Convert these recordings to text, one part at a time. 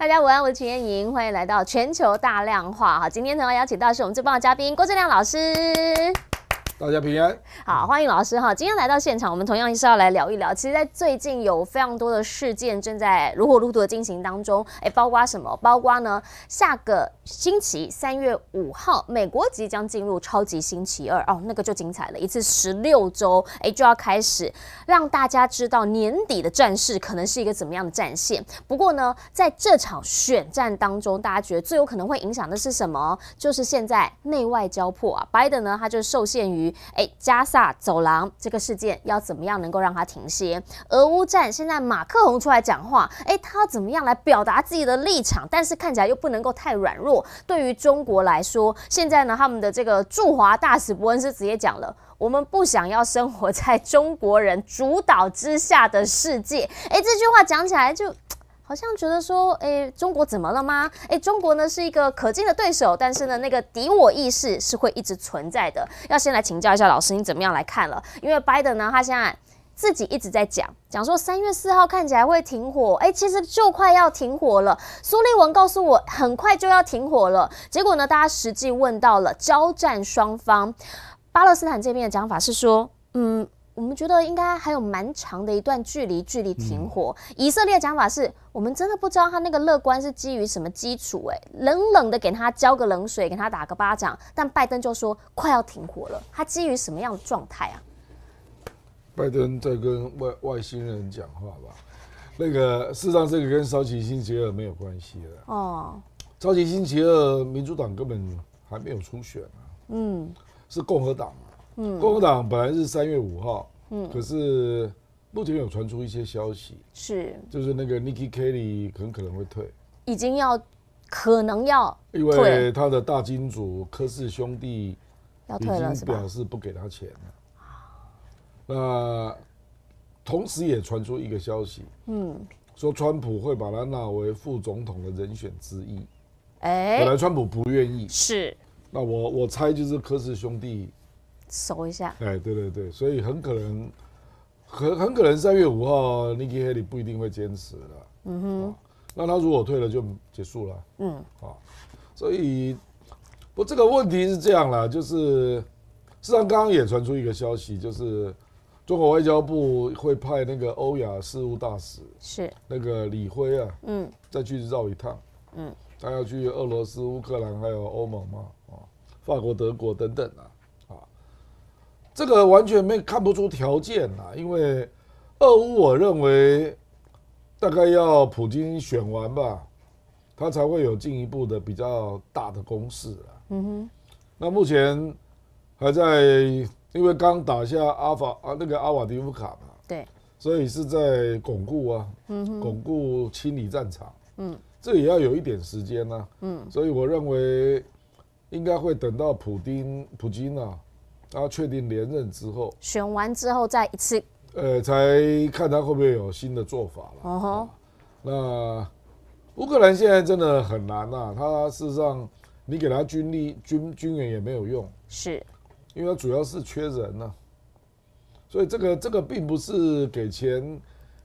大家午安，我是群燕莹，欢迎来到全球大量化。今天呢，邀请到是我们最棒的嘉宾郭正亮老师。 大家平安，好，欢迎老师哈。今天来到现场，我们同样是要来聊一聊。其实，在最近有非常多的事件正在如火如荼的进行当中，包括什么？包括呢，下个星期3月5号，美国即将进入超级星期二哦，那个就精彩了，一次16周，就要开始让大家知道年底的战事可能是一个怎么样的战线。不过呢，在这场选战当中，大家觉得最有可能会影响的是什么？就是现在内外交迫啊，拜登呢，他就受限于 加萨走廊这个事件要怎么样能够让它停歇？俄乌战现在马克宏出来讲话，他要怎么样来表达自己的立场？但是看起来又不能够太软弱。对于中国来说，现在呢，他们的这个驻华大使伯恩斯直接讲了，我们不想要生活在中国人主导之下的世界。这句话讲起来就 好像觉得说，中国怎么了吗？中国呢是一个可敬的对手，但是呢，那个敌我意识是会一直存在的。要先来请教一下老师，你怎么样来看了？因为拜登呢，他现在自己一直在讲说3月4号看起来会停火，其实就快要停火了。苏利文告诉我，很快就要停火了。结果呢，大家实际问到了交战双方，巴勒斯坦这边的讲法是说，我们觉得应该还有蛮长的一段距离停火。以色列的讲法是，我们真的不知道他那个乐观是基于什么基础。冷冷的给他浇个冷水，给他打个巴掌。但拜登就说快要停火了，他基于什么样的状态啊？拜登在跟外星人讲话吧？那个事实上，这个跟超级星期二没有关系的。哦，超级星期二，民主党根本还没有初选啊。是共和党。 共和党本来是3月5号，可是目前有传出一些消息，就是那个 Nikki Haley 很可能会退，已经要可能要退，因为他的大金主柯氏兄弟已经表示不给他钱了。那同时也传出一个消息，说川普会把他纳为副总统的人选之一。本来川普不愿意，那我猜就是柯氏兄弟 熟一下，对，所以很可能3月5号 Nikki Haley 不一定会坚持了，那他如果退了就结束了，所以不这个问题是这样啦，就是事实上刚刚也传出一个消息，就是中国外交部会派那个欧亚事务大使那个李辉啊，再去绕一趟，他要去俄罗斯、乌克兰还有欧盟嘛，法国、德国等等啊。 这个完全看不出条件啦，因为俄乌我认为大概要普京选完吧，他才会有进一步的比较大的攻势啦。那目前还在，因为刚打下阿瓦迪夫卡嘛，所以是在巩固啊，巩固清理战场，这也要有一点时间啊，所以我认为应该会等到普京啊。 他确定连任之后，选完之后再一次，才看他会不会有新的做法了。那乌克兰现在真的很难啊，他事实上你给他军援也没有用，因为他主要是缺人啊，所以这个并不是给钱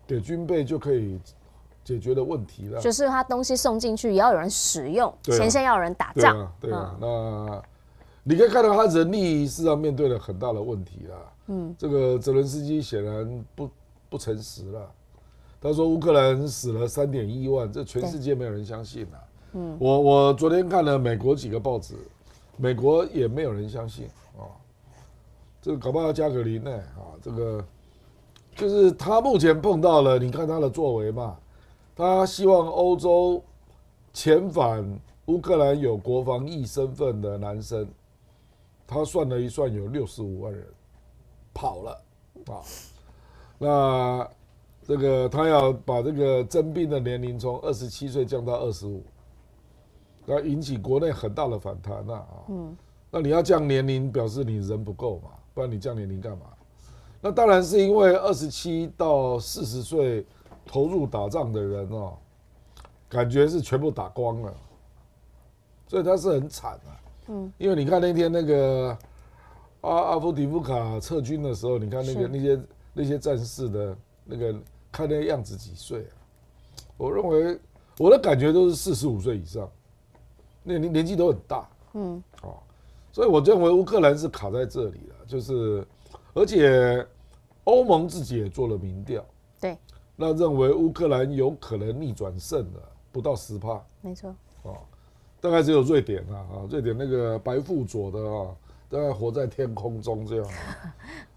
给军备就可以解决的问题了。就是他东西送进去也要有人使用，前线要有人打仗，那 你可以看到，他人力事实上面对了很大的问题啦。这个泽伦斯基显然不诚实啦。他说乌克兰死了3.1万，这全世界没有人相信啦。我昨天看了美国几个报纸，美国也没有人相信啊。这个搞不好加格林呢啊，这个就是他目前碰到了，你看他的作为嘛，他希望欧洲遣返乌克兰有国防役身份的男生。 他算了一算，有65万人跑了啊！那这个他要把这个征兵的年龄从27岁降到25，那引起国内很大的反弹啊！那你要降年龄，表示你人不够嘛，不然你降年龄干嘛？那当然是因为27到40岁投入打仗的人哦，感觉是全部打光了，所以他是很惨啊。 因为你看那天那个阿夫迪夫卡撤军的时候，你看那些战士的那个看那个样子几岁啊？我认为我的感觉都是45岁以上，那年纪都很大，嗯，哦，所以我认为乌克兰是卡在这里了，就是而且欧盟自己也做了民调，对，那认为乌克兰有可能逆转胜的不到10%，没错，哦，大概只有瑞典啊，瑞典那个白富佐的啊。大概活在天空中这样，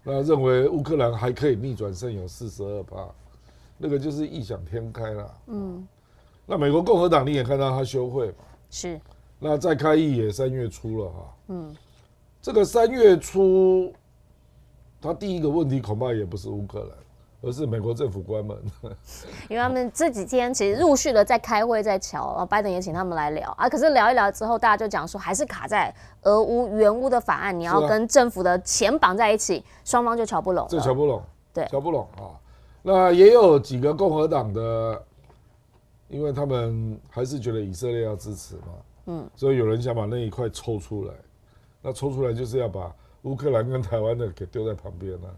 那认为乌克兰还可以逆转胜有42%，那个就是异想天开啦。嗯，那美国共和党你也看到他休会嘛？是。那再开议也3月初了哈。嗯，这个3月初，他第一个问题恐怕也不是乌克兰，而是美国政府关门。因为他们这几天其实陆续的在开会在瞧，然后拜登也请他们来聊啊。可是聊一聊之后，大家就讲说还是卡在俄乌援乌的法案，你要跟政府的钱绑在一起，双方就瞧不拢。这瞧不拢，对，瞧不拢啊。那也有几个共和党的，因为他们还是觉得以色列要支持嘛，嗯，所以有人想把那一块抽出来。那抽出来就是要把乌克兰跟台湾的给丢在旁边了。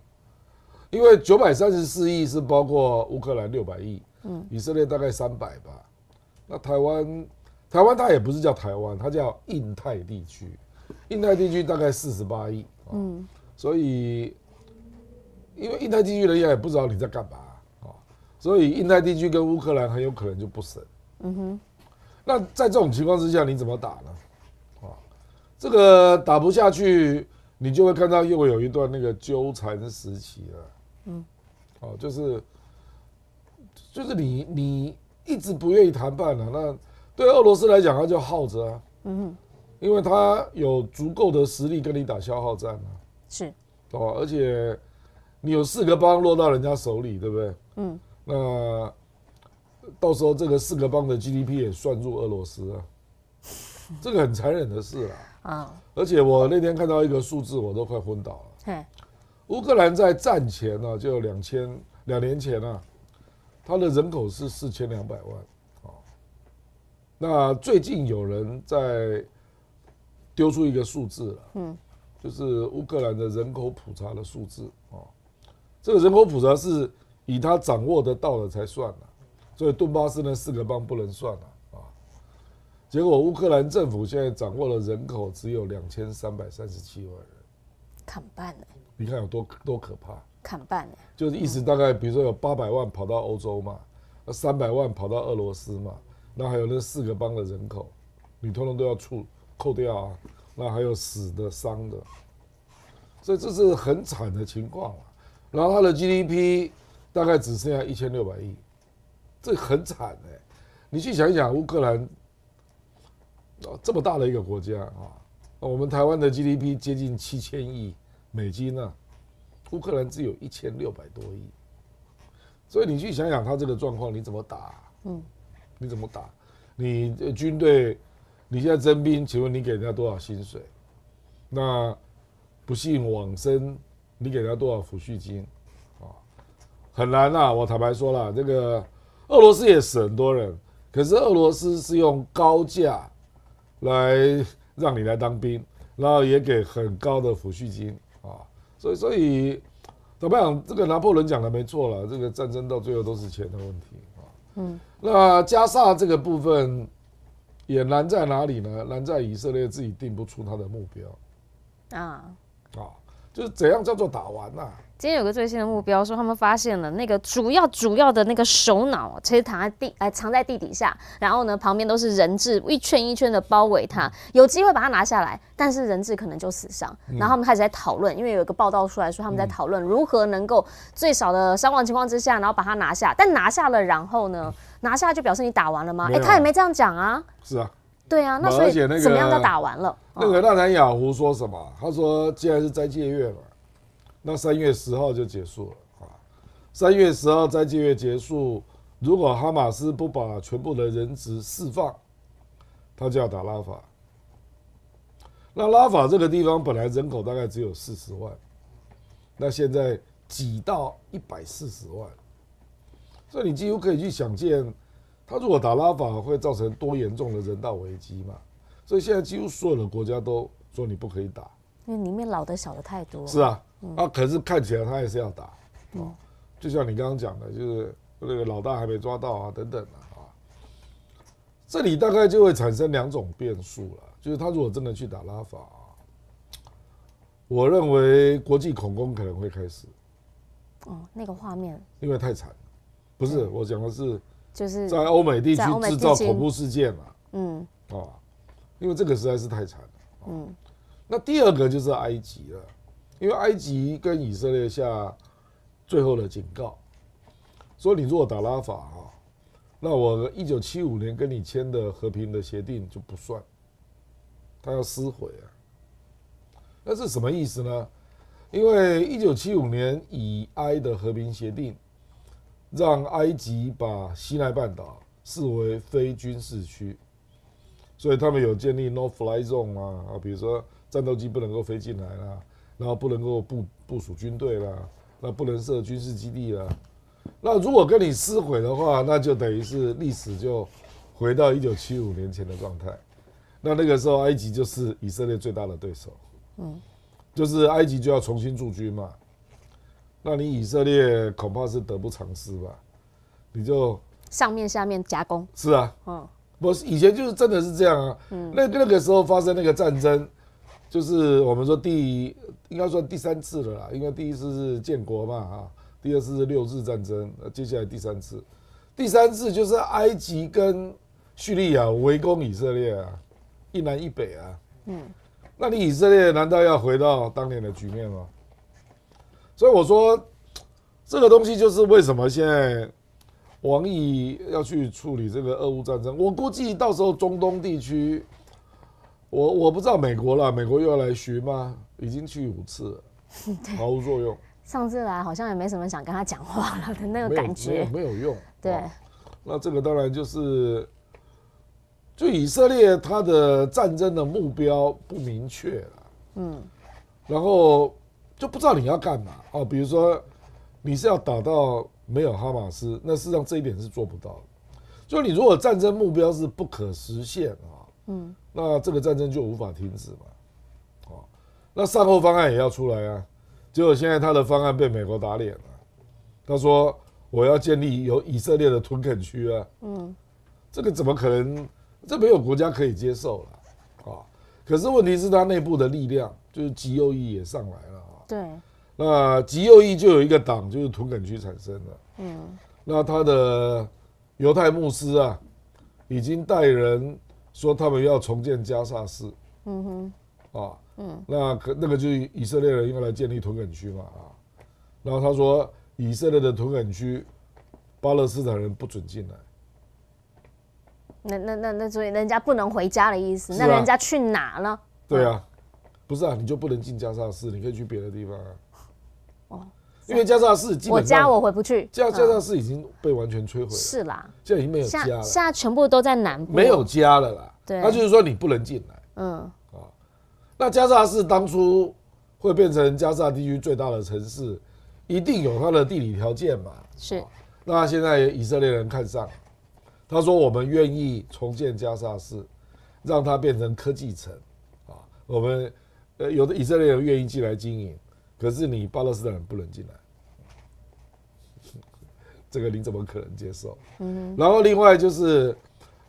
因为934亿是包括乌克兰600亿，嗯，以色列大概300吧。那台湾它也不是叫台湾，它叫印太地区，印太地区大概48亿，哦，嗯，所以因为印太地区人家也不知道你在干嘛，哦，所以印太地区跟乌克兰很有可能就不省。嗯哼，那在这种情况之下，你怎么打呢？啊，哦，这个打不下去，你就会看到又有一段那个纠缠时期了。嗯，哦，就是你一直不愿意谈判了，啊，那对俄罗斯来讲，他就耗着啊，嗯，因为他有足够的实力跟你打消耗战啊，是，哦，而且你有4个邦落到人家手里，对不对？嗯，那到时候这个4个邦的 GDP 也算入俄罗斯啊，这个很残忍的事啊，啊，而且我那天看到一个数字，我都快昏倒了。乌克兰在战前呢，啊，就2年前啊，它的人口是4200万，哦，那最近有人在丢出一个数字了，嗯，就是乌克兰的人口普查的数字，哦，这个人口普查是以他掌握得到的才算了，所以顿巴斯那4个邦不能算了啊，哦。结果乌克兰政府现在掌握的人口只有2337万人。砍半了，欸，你看有多可怕！砍半了，欸，就是意思大概，比如说有800万跑到欧洲嘛，那300万跑到俄罗斯嘛，那还有那4个邦的人口，你通通都要扣掉啊，那还有死的、伤的，所以这是很惨的情况啊。然后它的 GDP 大概只剩下1600亿，这很惨哎，欸！你去想一想，乌克兰这么大的一个国家啊，我们台湾的 GDP 接近7000亿美金啊，乌克兰只有1600多亿，所以你去想想他这个状况，你怎么打？嗯，你怎么打？你军队，你现在征兵，请问你给人家多少薪水？那不幸往生，你给人家多少抚恤金？啊，很难啊！我坦白说啦，这个俄罗斯也死很多人，可是俄罗斯是用高价来让你来当兵，然后也给很高的抚恤金。啊，所以怎么讲？这个拿破仑讲的没错了，这个战争到最后都是钱的问题啊。嗯，那加沙这个部分也难在哪里呢？难在以色列自己定不出他的目标啊。啊，就是怎样叫做打完啊？今天有个最新的目标，说他们发现了那个主要的那个首脑，其实藏在地底下，然后呢旁边都是人质一圈一圈的包围它，有机会把它拿下来，但是人质可能就死伤。然后他们开始在讨论，因为有一个报道出来说他们在讨论如何能够最少的伤亡情况之下，然后把它拿下。但拿下了，然后呢，拿下就表示你打完了吗？哎，他也没这样讲啊。是啊。对啊，那所以怎么样叫打完了？那个纳坦雅胡说什么？他说既然是斋戒月嘛。那3月10号就结束了啊！3月10号斋戒月结束，如果哈马斯不把全部的人质释放，他就要打拉法。那拉法这个地方本来人口大概只有40万，那现在挤到140万，所以你几乎可以去想见，他如果打拉法会造成多严重的人道危机嘛？所以现在几乎所有的国家都说你不可以打，因为里面老的小的太多。是啊。啊，可是看起来他还是要打，哦，就像你刚刚讲的，就是那个老大还没抓到啊，等等啊，这里大概就会产生两种变数了，就是他如果真的去打拉法，我认为国际恐攻可能会开始。哦，那个画面，因为太惨了，不是我讲的是，就是在欧美地区制造恐怖事件嘛，嗯，哦，因为这个实在是太惨了，哦、嗯。那第二个就是埃及了，因为埃及跟以色列下最后的警告，说你如果打拉法哈，那我1975年跟你签的和平的协定就不算，他要撕毁啊。那是什么意思呢？因为1975年以埃的和平协定，让埃及把西奈半岛视为非军事区，所以他们有建立 No Fly Zone 啊，比如说战斗机不能够飞进来啦，然后不能够部署军队啦，那不能设军事基地啦。那如果跟你撕毁的话，那就等于是历史就回到1975年前的状态。那个时候埃及就是以色列最大的对手。嗯。就是埃及就要重新驻军嘛，那你以色列恐怕是得不偿失吧？你就上面下面夹攻。是啊，嗯，不是以前就是真的是这样啊。嗯，那个时候发生那个战争，就是我们说应该说第三次了啦，因为第一次是建国嘛啊，第二次是六日战争，接下来第三次，就是埃及跟叙利亚围攻以色列啊，一南一北啊，嗯。那你以色列难道要回到当年的局面吗？所以我说，这个东西就是为什么现在王毅要去处理这个俄乌战争。我估计到时候中东地区，我不知道美国啦，美国又要来巡吗？已经去5次了，毫无作用。上次来好像也没什么想跟他讲话了的那个感觉，没有用。对、哦，那这个当然就是。就以色列，它的战争的目标不明确了，嗯，然后就不知道你要干嘛哦。比如说，你是要打到没有哈马斯，那事实上这一点是做不到的。就你如果战争目标是不可实现啊，嗯，那这个战争就无法停止嘛，哦，那善后方案也要出来啊。结果现在他的方案被美国打脸了，他说我要建立有以色列的屯垦区啊，嗯，这个怎么可能？这没有国家可以接受了，啊！可是问题是他内部的力量，就是极右翼也上来了啊。对。那极右翼就有一个党，就是屯垦区产生了。嗯。那他的犹太牧师啊，已经带人说他们要重建加萨市。嗯哼。啊。嗯。那个就是以色列人用来建立屯垦区嘛啊。然后他说，以色列的屯垦区，巴勒斯坦人不准进来。那所以人家不能回家的意思，啊、那人家去哪了？对啊，不是啊，你就不能进加沙市，你可以去别的地方啊。哦，因为加沙市基本上我家我回不去，加沙市已经被完全摧毁了。是啦，现在已经没有家了，现在全部都在南部，没有家了啦。对，那就是说你不能进来。嗯，啊，那加沙市当初会变成加沙地区最大的城市，一定有它的地理条件嘛。是，啊、那现在以色列人看上。他说：“我们愿意重建加沙市，让它变成科技城，啊，我们有的以色列人愿意进来经营，可是你巴勒斯坦人不能进来，这个你怎么可能接受？嗯。然后另外就是，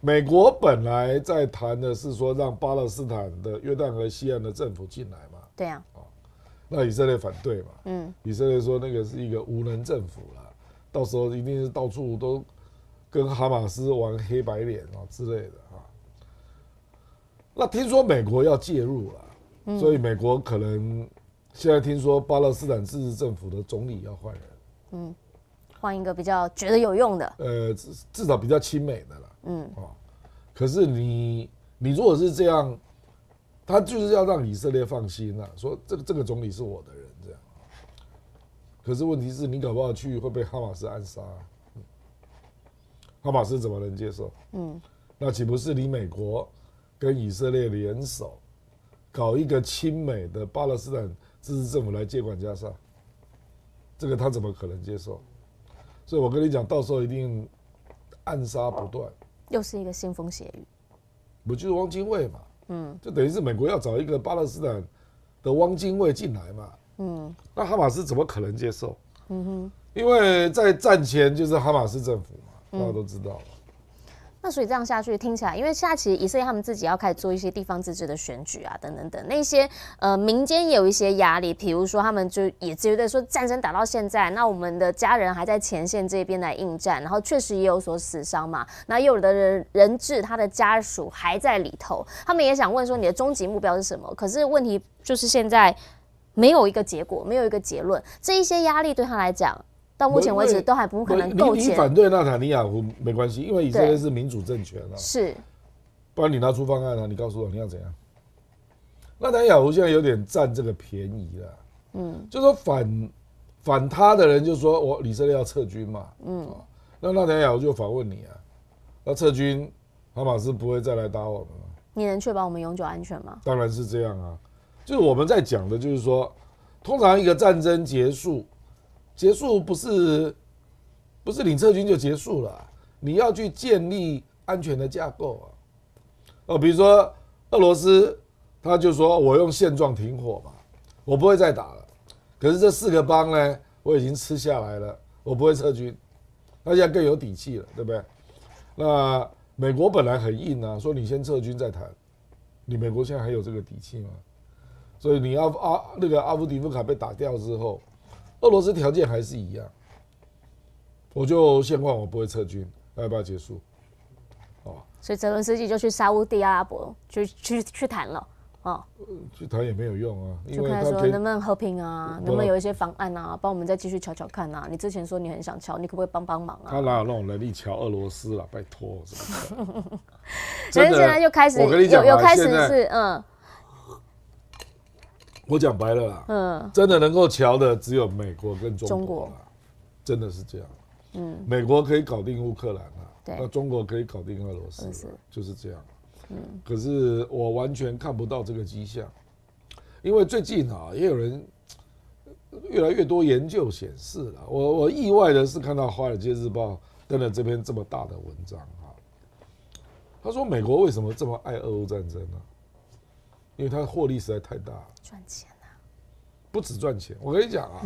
美国本来在谈的是说让巴勒斯坦的约旦河西岸的政府进来嘛，对啊，啊，那以色列反对嘛，嗯，以色列说那个是一个无能政府啦，到时候一定是到处都。”跟哈马斯玩黑白脸啊之类的啊，那听说美国要介入了、啊嗯，所以美国可能现在听说巴勒斯坦自治政府的总理要换人，嗯，换一个比较觉得有用的，至少比较亲美的啦，嗯啊，可是你如果是这样，他就是要让以色列放心啊，说这个总理是我的人这样，可是问题是你搞不好去会被哈马斯暗杀、啊。哈马斯怎么能接受？嗯，那岂不是你美国跟以色列联手，搞一个亲美的巴勒斯坦自治政府来接管加沙？这个他怎么可能接受？所以我跟你讲，到时候一定暗杀不断，又是一个腥风血雨。不就是汪精卫嘛？嗯，就等于是美国要找一个巴勒斯坦的汪精卫进来嘛？嗯，那哈马斯怎么可能接受？嗯哼，因为在战前就是哈马斯政府嘛。大家都知道了、嗯，那所以这样下去听起来，因为现在其实以色列他们自己要开始做一些地方自治的选举啊，等等等，那些民间也有一些压力，比如说他们就也觉得说战争打到现在，那我们的家人还在前线这边来应战，然后确实也有所死伤嘛，那也有的人质他的家属还在里头，他们也想问说你的终极目标是什么？可是问题就是现在没有一个结果，没有一个结论，这一些压力对他来讲。 到目前为止都还不可能够。你反对纳塔尼亚胡没关系，因为以色列是民主政权啊。是，不然你拿出方案啊，你告诉我你要怎样。纳塔尼亚胡现在有点占这个便宜了，嗯，就说反他的人就说我以色列要撤军嘛，嗯，哦、那纳塔尼亚胡就反问你啊，那撤军哈马斯不会再来打我们吗？你能确保我们永久安全吗？当然是这样啊，就是我们在讲的就是说，通常一个战争结束。 结束不是你撤军就结束了、啊，你要去建立安全的架构啊。哦，比如说俄罗斯，他就说我用现状停火嘛，我不会再打了。可是这4个邦呢，我已经吃下来了，我不会撤军。他现在更有底气了，对不对？那美国本来很硬啊，说你先撤军再谈，你美国现在还有这个底气吗？所以你那个阿夫迪夫卡被打掉之后。 俄罗斯条件还是一样，我就现况我不会撤军，要不要结束？哦，所以泽伦斯基就去沙烏地阿拉伯去谈了，哦，去谈也没有用啊，因为他说能不能和平啊，能不能有一些方案啊，帮我们再继续瞧瞧看啊。你之前说你很想瞧，你可不可以帮忙啊？他哪有那种能力瞧俄罗斯啦，拜托！所以现在就开始，我跟你讲，有开始是嗯。 我讲白了啦，嗯，真的能够瞧的只有美国跟中国啦，真的是这样，嗯，美国可以搞定乌克兰啦，对，那中国可以搞定俄罗斯，就是这样，嗯，可是我完全看不到这个迹象，因为最近啊，也有人越来越多研究显示了，我意外的是看到《华尔街日报》登了这篇这么大的文章啊，他说美国为什么这么爱俄乌战争呢？ 因为它的获利实在太大了，赚钱啊！不止赚钱，我跟你讲啊，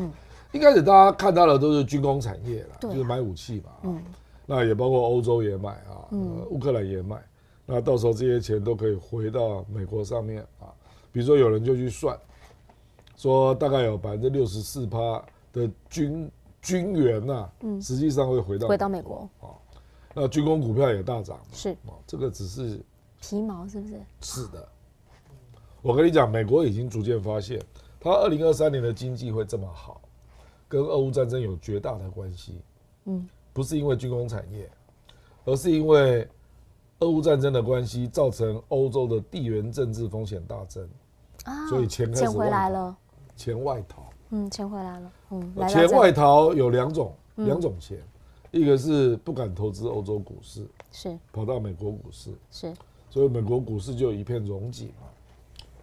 一开始大家看到的都是军工产业啦，就是买武器嘛，嗯，那也包括欧洲也买啊，乌克兰也买，那到时候这些钱都可以回到美国上面啊。比如说有人就去算，说大概有64%的军援呐，实际上会回到美国啊。那军工股票也大涨，是啊，这个只是皮毛，是不是？是的。 我跟你讲，美国已经逐渐发现，它2023年的经济会这么好，跟俄乌战争有绝大的关系。嗯，不是因为军工产业，而是因为俄乌战争的关系，造成欧洲的地缘政治风险大增，啊、所以钱开始回来了，钱外逃。嗯，钱回来了。嗯，钱外逃有两种钱，一个是不敢投资欧洲股市，是跑到美国股市，是，所以美国股市就有一片荣景嘛。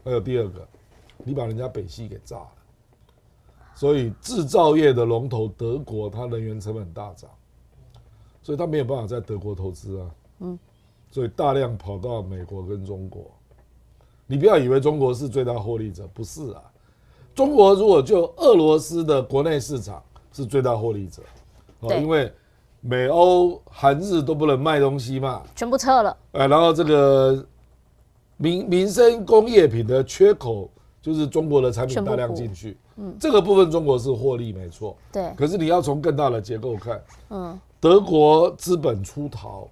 还有第二个，你把人家北溪给炸了，所以制造业的龙头德国，它能源成本大涨，所以它没有办法在德国投资啊，嗯，所以大量跑到美国跟中国。你不要以为中国是最大获利者，不是啊，中国如果就俄罗斯的国内市场是最大获利者，哦，因为美欧韩日都不能卖东西嘛，全部撤了，哎，然后这个。 民生工业品的缺口就是中国的产品大量进去，嗯，这个部分中国是获利没错，对。可是你要从更大的结构看，嗯，德国资本出逃，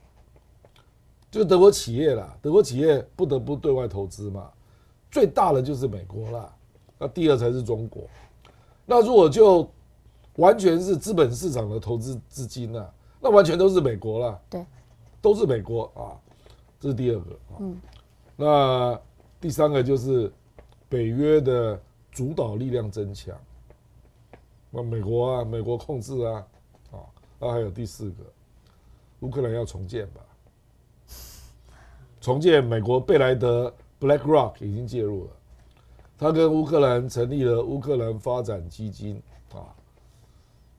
就是德国企业啦，德国企业不得不对外投资嘛，最大的就是美国啦，那第二才是中国。那如果就完全是资本市场的投资资金啦，那完全都是美国啦，对，都是美国啊，这是第二个啊，嗯。 那第三个就是北约的主导力量增强，那美国啊，美国控制啊，啊，那还有第4个，乌克兰要重建吧？重建，美国贝莱德 BlackRock 已经介入了，他跟乌克兰成立了乌克兰发展基金啊。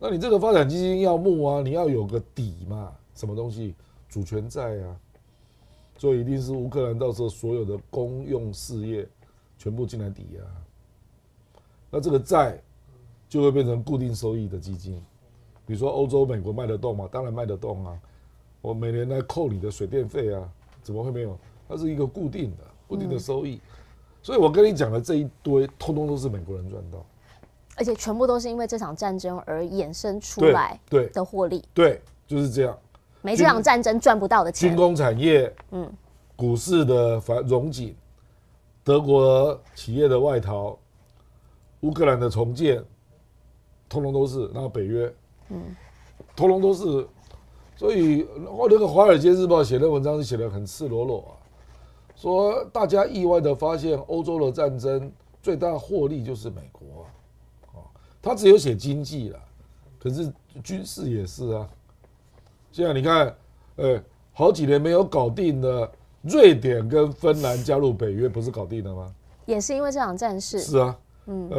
那你这个发展基金要募啊，你要有个底嘛，什么东西？主权债啊。 所以一定是乌克兰到时候所有的公用事业全部进来抵押，那这个债就会变成固定收益的基金。比如说欧洲、美国卖得动吗？当然卖得动啊。我每年来扣你的水电费啊，怎么会没有？它是一个固定的、固定的收益。所以我跟你讲的这一堆，通通都是美国人赚到，而且全部都是因为这场战争而衍生出来的获利。对，就是这样。没这场战争赚不到的钱，军工产业，股市的融景，德国企业的外逃，乌克兰的重建，通通都是，然后北约，通通都是。所以那个《华尔街日报》写的文章是写得很赤裸裸啊，说大家意外的发现，欧洲的战争最大获利就是美国啊，哦，他只有写经济啦，可是军事也是啊。现在你看，好几年没有搞定的瑞典跟芬兰加入北约，不是搞定了吗？也是因为这场战事。是啊，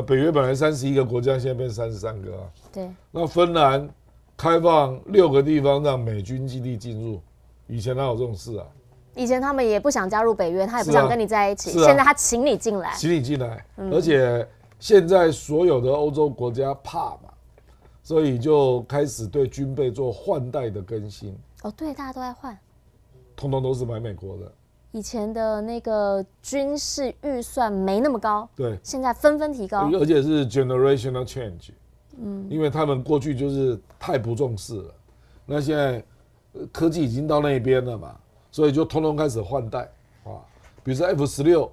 北约本来31个国家，现在变33个啊。对。那芬兰开放6个地方让美军基地进入，以前哪有这种事啊？以前他们也不想加入北约，他也不想跟你在一起。是啊，现在他请你进来，请你进来，而且现在所有的欧洲国家怕嘛。所以就开始对军备做换代的更新。哦，对，大家都在换，通通都是买美国的。以前的那个军事预算没那么高，对，现在纷纷提高，而且是 generational change。因为他们过去就是太不重视了，那现在科技已经到那边了嘛，所以就通通开始换代啊。比如说 F-16，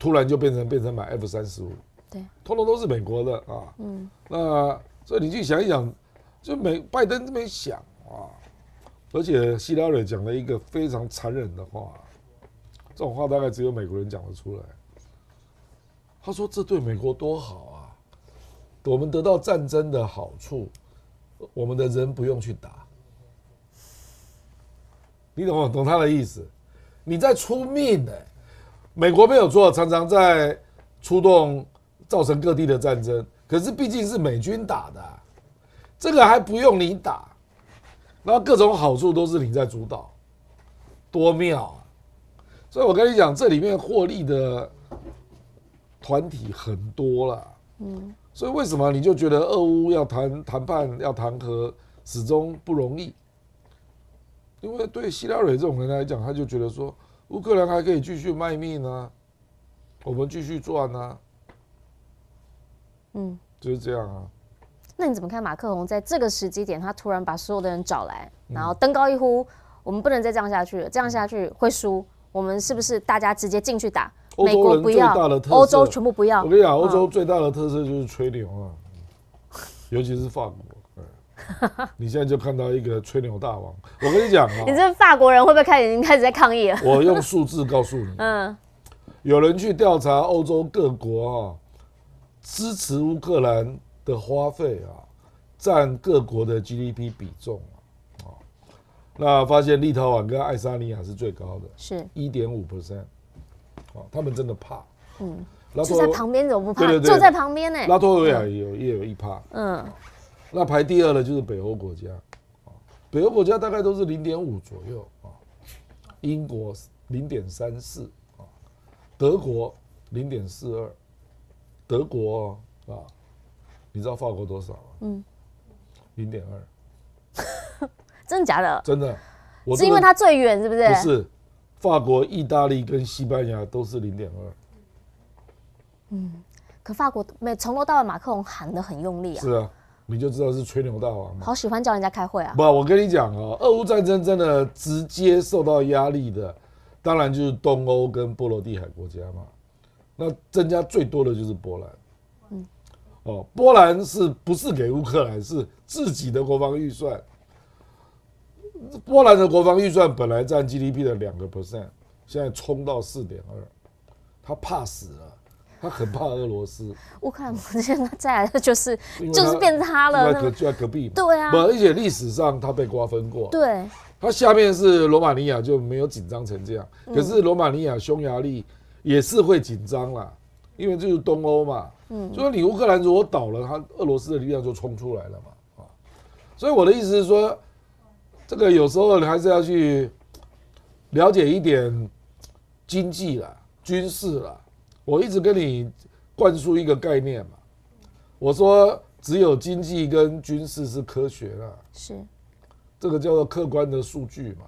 突然就变成买 F-35，对，通通都是美国的啊。那。所以你去想一想，就拜登这边想啊，而且希拉蕊讲了一个非常残忍的话，这种话大概只有美国人讲得出来。他说：“这对美国多好啊，我们得到战争的好处，我们的人不用去打。”你懂他的意思？你在出命呢，美国没有错，常常在出动造成各地的战争。可是毕竟是美军打的，这个还不用你打，然后各种好处都是你在主导，多妙啊！所以我跟你讲，这里面获利的团体很多啦。所以为什么你就觉得俄乌要谈判要谈和始终不容易？因为对希拉蕊这种人来讲，他就觉得说乌克兰还可以继续卖命啊，我们继续赚啊。就是这样啊。那你怎么看马克宏在这个时机点，他突然把所有的人找来，然后登高一呼，我们不能再这样下去了，这样下去会输，我们是不是大家直接进去打？美国不要，欧洲全部不要。我跟你讲，欧洲最大的特色就是吹牛啊，尤其是法国。你现在就看到一个吹牛大王。我跟你讲啊，你这法国人会不会已经开始在抗议了？我用数字告诉你，有人去调查欧洲各国啊。支持乌克兰的花费啊，占各国的 GDP 比重啊，那发现立陶宛跟爱沙尼亚是最高的，是 1.5%，他们真的怕，就在旁边怎么不怕？对，就在旁边呢。拉脱维亚也有1%，那排第二的就是北欧国家，北欧国家大概都是0.5左右啊，英国0.34啊，德国0.42。德国啊，你知道法国多少吗？0.2，真的假的？真的，是因为它最远是不是？不是，法国、意大利跟西班牙都是0.2。可法国从头到尾马克宏喊得很用力啊。是啊，你就知道是吹牛大王嘛。好喜欢叫人家开会啊。不，我跟你讲啊，俄乌战争真的直接受到压力的，当然就是东欧跟波罗的海国家嘛。那增加最多的就是波兰，波兰是不是给乌克兰是自己的国防预算？波兰的国防预算本来占 GDP 的2%，现在冲到4.2%，他怕死了，他很怕俄罗斯。乌克兰不见他再来的就是变他了，就在隔壁嘛。对啊，而且历史上他被瓜分过。对，他下面是罗马尼亚就没有紧张成这样，可是罗马尼亚、匈牙利。也是会紧张啦，因为这就是东欧嘛，所以你乌克兰如果倒了，他俄罗斯的力量就冲出来了嘛，所以我的意思是说，这个有时候你还是要去了解一点经济啦、军事啦。我一直跟你灌输一个概念嘛，我说只有经济跟军事是科学啦，是这个叫做客观的数据嘛。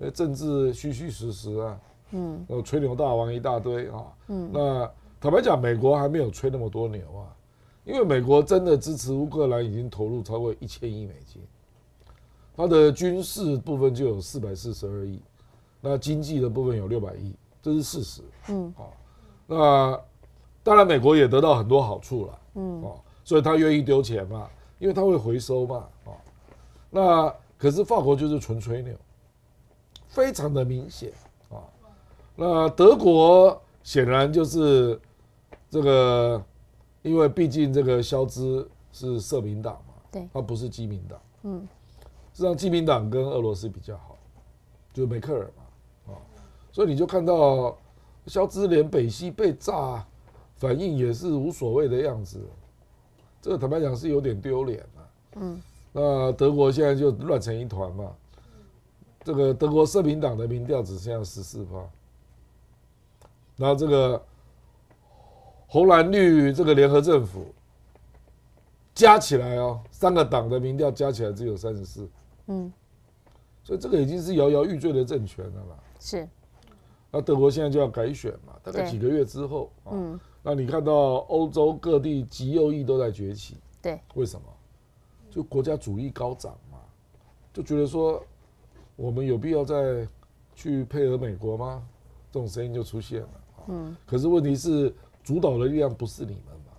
因为政治虚虚实实啊，嗯，吹牛大王一大堆啊，嗯，那坦白讲，美国还没有吹那么多牛啊，因为美国真的支持乌克兰已经投入超过1000亿美金，它的军事部分就有442亿，那经济的部分有600亿，这是事实，嗯，啊，那当然美国也得到很多好处了，嗯，啊，所以他愿意丢钱嘛，因为他会回收嘛，啊，那可是法国就是纯吹牛。非常的明显啊，那德国显然就是这个，因为毕竟这个肖兹是社民党嘛，对，他不是基民党，嗯，实际上基民党跟俄罗斯比较好，就是梅克尔嘛，啊，所以你就看到肖兹连北溪被炸反应也是无所谓的样子，这个坦白讲是有点丢脸啊，嗯，那德国现在就乱成一团嘛。这个德国社民党的民调只剩下14%，然后这个红蓝绿这个联合政府加起来哦，三个党的民调加起来只有34%，嗯，所以这个已经是摇摇欲坠的政权了嘛。是，那德国现在就要改选嘛，大概几个月之后，啊，嗯，那你看到欧洲各地极右翼都在崛起，对，为什么？就国家主义高涨嘛，就觉得说。我们有必要再去配合美国吗？这种声音就出现了，啊，嗯。可是问题是，主导的力量不是你们嘛？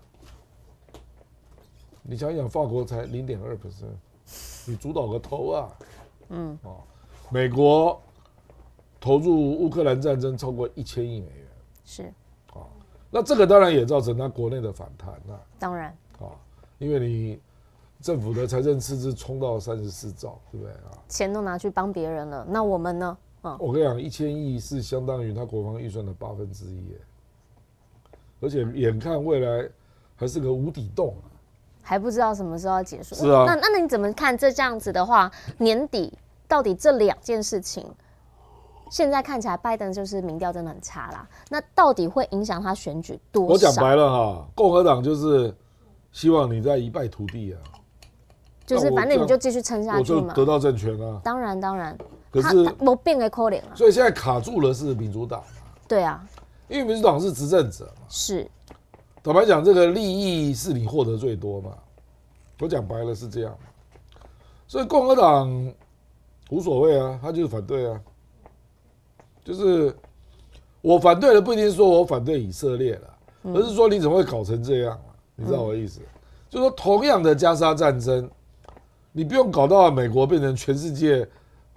你想想，法国才0.2%，你主导个头啊！嗯。啊，美国投入乌克兰战争超过1000亿美元。是。啊，那这个当然也造成它国内的反弹啊。当然。啊，因为你。政府的财政赤字冲到34兆，对不对啊？钱都拿去帮别人了，那我们呢？啊，我跟你讲，1000亿是相当于他国防预算的1/8，而且眼看未来还是个无底洞啊，还不知道什么时候要结束。是啊，那你怎么看这样子的话，年底到底这两件事情，现在看起来拜登就是民调真的很差啦，那到底会影响他选举多少？我讲白了哈，共和党就是希望你在一败涂地啊。就是反正你就继续撑下去嘛，我就得到政权啊。当然当然，可是我变个可怜了。所以现在卡住了是民主党。对啊，因为民主党是执政者嘛。是。坦白讲，这个利益是你获得最多嘛。我讲白了是这样。所以共和党无所谓啊，他就是反对啊。就是我反对的不一定说我反对以色列了，而是说你怎么会搞成这样啊，你知道我的意思？就是说同样的加沙战争。你不用搞到美国变成全世界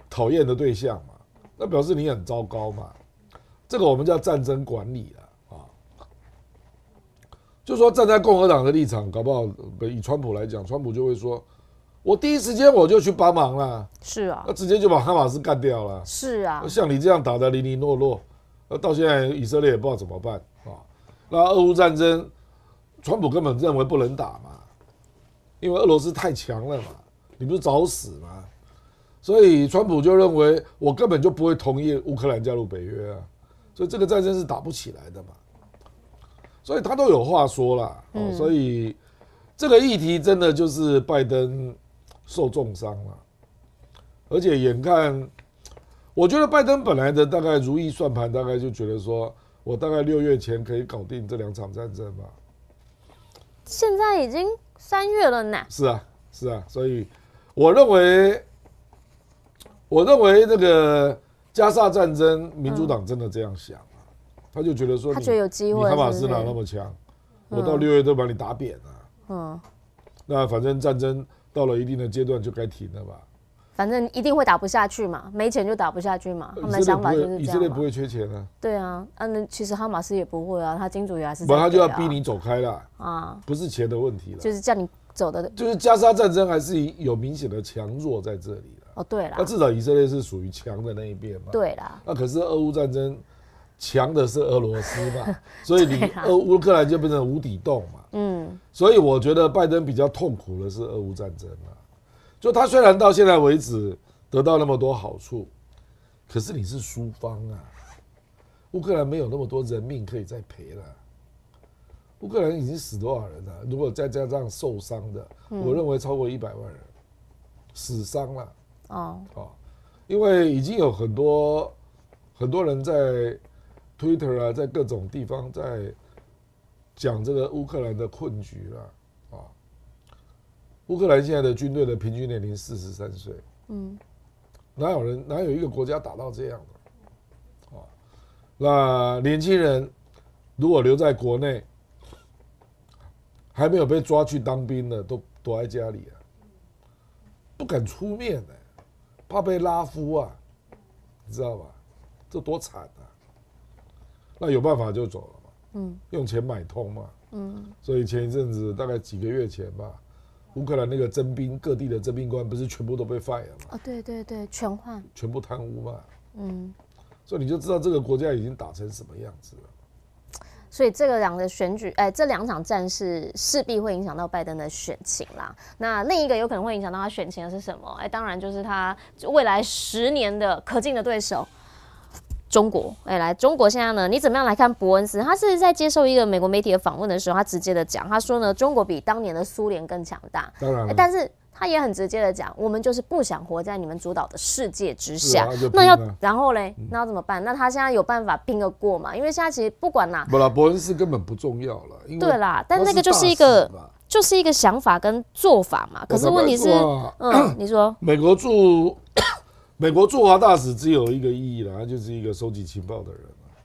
讨厌的对象嘛？那表示你很糟糕嘛？这个我们叫战争管理啦，啊，就说站在共和党的立场，搞不好以川普来讲，川普就会说，我第一时间我就去帮忙啦，是啊，那直接就把哈马斯干掉了，是啊，像你这样打得零零落落，到现在以色列也不知道怎么办啊。那俄乌战争，川普根本认为不能打嘛，因为俄罗斯太强了嘛。你不是找死吗？所以川普就认为我根本就不会同意乌克兰加入北约啊，所以这个战争是打不起来的嘛。所以他都有话说啦，嗯哦，所以这个议题真的就是拜登受重伤了，而且眼看，我觉得拜登本来的大概如意算盘，大概就觉得说我大概6月前可以搞定这2场战争吧。现在已经3月了呢。是啊，是啊，所以。我认为这个加沙战争，民主党真的这样想啊，他就觉得说，他觉得有机会，你哈马斯哪那么强，我到6月都把你打扁了，嗯，那反正战争到了一定的阶段就该停了吧，反正一定会打不下去嘛，没钱就打不下去嘛，他们的想法就是这样嘛，以色列不会缺钱啊，对啊，那其实哈马斯也不会啊，他金主也还是在给啊，他就要逼你走开啦，啊，不是钱的问题了，就是叫你。走的就是加沙战争还是有明显的强弱在这里了。哦，对啦，那至少以色列是属于强的那一边嘛。对啦，那可是俄乌战争强的是俄罗斯嘛，所以你乌克兰就变成无底洞嘛。嗯，所以我觉得拜登比较痛苦的是俄乌战争啦。就他虽然到现在为止得到那么多好处，可是你是输方啊，乌克兰没有那么多人命可以再赔了。乌克兰已经死多少人了，啊？如果再加上受伤的，我认为超过100万人死伤了，哦，因为已经有很多人在 Twitter 啊，在各种地方在讲这个乌克兰的困局了啊。乌克兰现在的军队的平均年龄43岁，嗯，哪有一个国家打到这样的啊？那年轻人如果留在国内，还没有被抓去当兵的，都躲在家里啊，不敢出面呢、欸，怕被拉夫啊，你知道吧？这多惨啊！那有办法就走了嘛，嗯，用钱买通嘛，嗯，所以前一阵子大概几个月前吧。乌克兰那个征兵，各地的征兵官不是全部都被 fire 吗？哦，对对对，全换，全部贪污嘛。嗯，所以你就知道这个国家已经打成什么样子了。所以这个两个选举，哎，这两场战事势必会影响到拜登的选情啦。那另一个有可能会影响到他选情的是什么？哎，当然就是他未来10年的可敬的对手。中国，哎，来，中国现在呢？你怎么样来看伯恩斯？他是在接受一个美国媒体的访问的时候，他直接的讲，他说呢，中国比当年的苏联更强大。当然，但是他也很直接的讲，我们就是不想活在你们主导的世界之下。那要，然后嘞，那要怎么办？那他现在有办法拼得过吗？因为现在其实不管啦，不啦，伯恩斯根本不重要了。对啦，但那个就是一个想法跟做法嘛。可是问题是，嗯，你说美国驻华大使只有一个意义啦，他就是一个收集情报的人啦，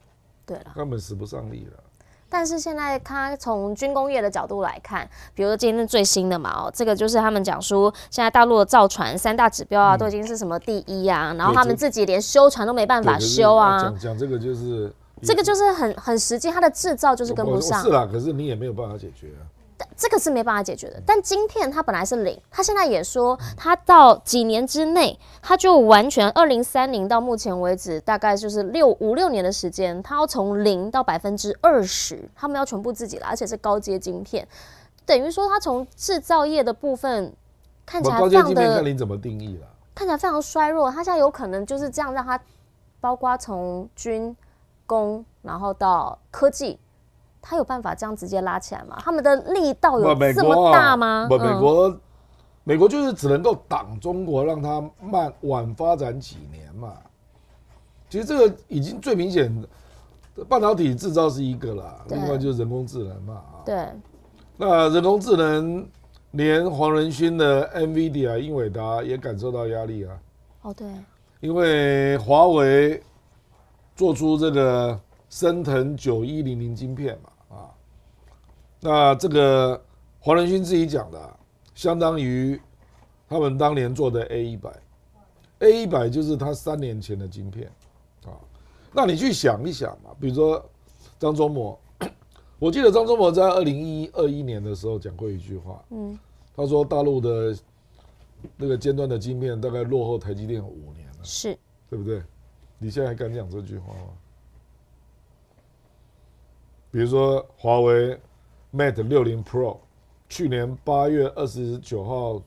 对啦，根本使不上力啦。但是现在他从军工业的角度来看，比如说今天最新的嘛，哦，这个就是他们讲说，现在大陆的造船3大指标啊，都已经是什么第1啊，然后他们自己连修船都没办法修啊。讲这个就是，很实际，它的制造就是跟不上。是啦，可是你也没有办法解决啊。这个是没办法解决的，但晶片它本来是0，它现在也说它到几年之内，它就完全2030到目前为止大概就是5-6年的时间，它要从0到20%，他们要全部自己了，而且是高阶晶片，等于说它从制造业的部分看起来非常的，高阶晶片看你怎么定义啦，看起来非常衰弱，它现在有可能就是这样让它，包括从军工，然后到科技。他有办法这样直接拉起来吗？他们的力道有这么大吗？不，美国就是只能够挡中国，让它晚发展几年嘛。其实这个已经最明显，半导体制造是一个啦，另外就是人工智能嘛。对。那人工智能，连黄仁勋的 NVIDIA 英伟达也感受到压力啊。哦，对。因为华为做出这个。升腾9100晶片嘛，啊，那这个黄仁勋自己讲的、啊，相当于他们当年做的 A100，A100 就是他3年前的晶片，啊，那你去想一想嘛，比如说张忠谋，我记得张忠谋在2021年的时候讲过一句话，嗯，他说大陆的那个尖端的晶片大概落后台积电5年了，是，对不对？你现在还敢讲这句话吗？比如说华为 Mate 60 Pro， 去年8月29号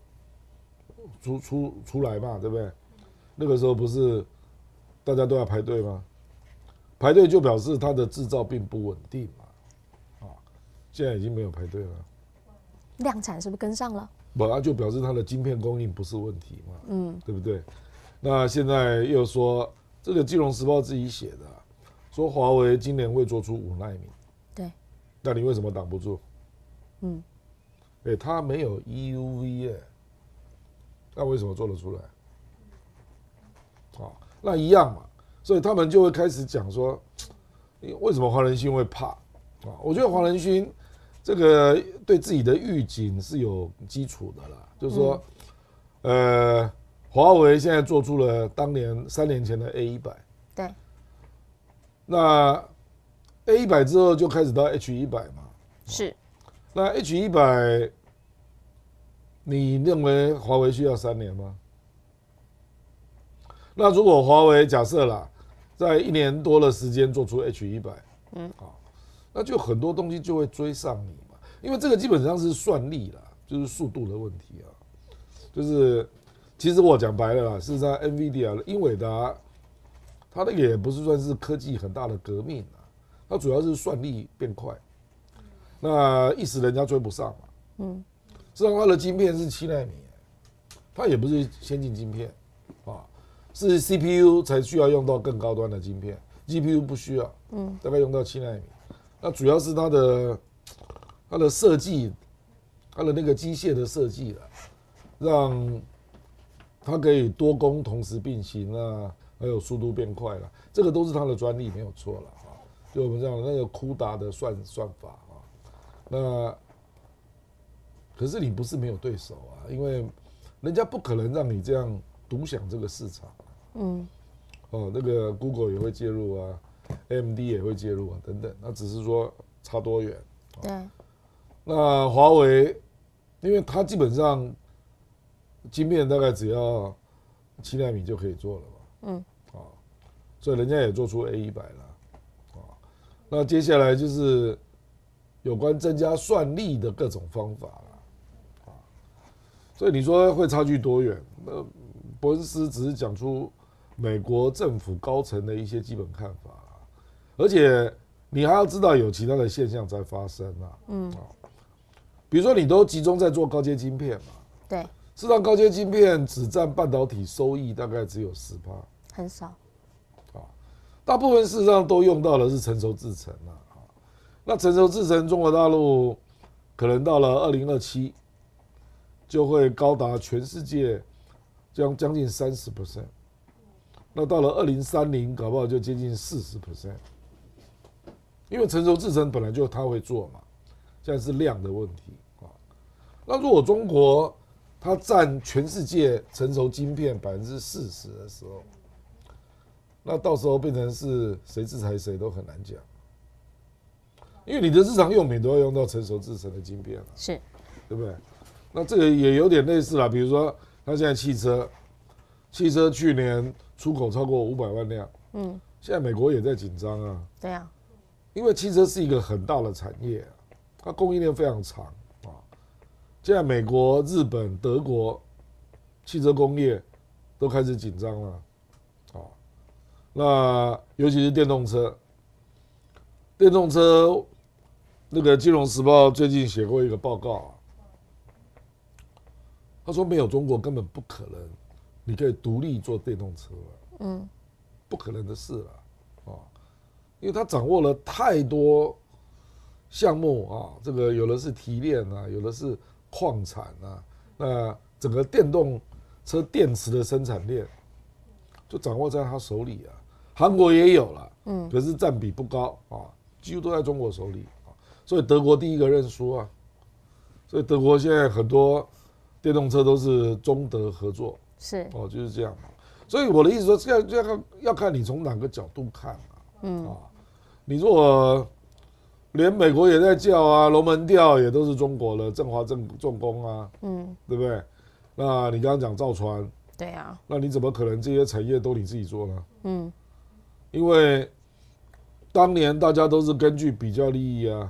出来嘛，对不对？那个时候不是大家都要排队吗？排队就表示它的制造并不稳定嘛，啊，现在已经没有排队了，量产是不是跟上了？不，那就表示它的晶片供应不是问题嘛，嗯，对不对？那现在又说这个《金融时报》自己写的、啊，说华为今年会做出5奈米。对，那你为什么挡不住？嗯，哎、欸，它没有 EUV 耶、欸，那为什么做得出来？啊，那一样嘛，所以他们就会开始讲说，为什么黄仁勋会怕？啊，我觉得黄仁勋这个对自己的预警是有基础的啦，就是说，华为现在做出了当年3年前的 A100， 对，那 A100 之后就开始到 H100 嘛，是。那 H100， 你认为华为需要3年吗？那如果华为假设啦，在1年多的时间做出 H100， 嗯，好，那就很多东西就会追上你嘛，因为这个基本上是算力啦，就是速度的问题啊，就是其实我讲白了啦，事实上 NVIDIA 英伟达。它那个也不是算是科技很大的革命啊，它主要是算力变快，那一时人家追不上嘛。嗯，实际上它的晶片是7奈米，它也不是先进晶片，是 CPU 才需要用到更高端的晶片 ，GPU 不需要，大概用到7奈米。那主要是它的设计，它的那个机械的设计了，让它可以多功同时并行啊，还有速度变快了，这个都是它的专利，没有错了啊。就我们讲那个酷达的算法啊，那可是你不是没有对手啊，因为人家不可能让你这样独享这个市场，那个 Google 也会介入啊 ，AMD 也会介入啊，等等，那只是说差多远。对。那华为，因为它基本上晶片大概只要7奈米就可以做了嘛，所以人家也做出 A100 了，那接下来就是有关增加算力的各种方法了，所以你说会差距多远？那伯恩斯只是讲出美国政府高层的一些基本看法啦，而且你还要知道有其他的现象在发生啊，比如说你都集中在做高阶晶片嘛，对。事实上，高阶晶片只占半导体收益大概只有10%，很少，大部分事实上都用到的是成熟制程啊。那成熟制程，中国大陆可能到了2027就会高达全世界将近30%，那到了2030搞不好就接近40%，因为成熟制程本来就他会做嘛，现在是量的问题啊。那如果中国它占全世界成熟晶片40%的时候，那到时候变成是谁制裁谁都很难讲，因为你的日常用品都要用到成熟制程的晶片了，是，对不对？那这个也有点类似啦，比如说它现在汽车去年出口超过500万辆，现在美国也在紧张啊，对啊，因为汽车是一个很大的产业，它供应链非常长。现在美国、日本、德国汽车工业都开始紧张了，那尤其是电动车。电动车，那个《金融时报》最近写过一个报告，他说没有中国根本不可能，你可以独立做电动车了，不可能的事了，因为他掌握了太多项目啊，这个有的是提炼啊，有的是矿产啊，那整个电动车电池的生产链就掌握在他手里啊。韩国也有了，可是占比不高啊，几乎都在中国手里啊。所以德国第一个认输啊，所以德国现在很多电动车都是中德合作，是哦，就是这样。所以我的意思说，要看你从哪个角度看啊，你如果连美国也在叫啊，龙门吊也都是中国的，振华重工啊，对不对？那你刚刚讲造船，对啊，那你怎么可能这些产业都你自己做呢？因为当年大家都是根据比较利益啊，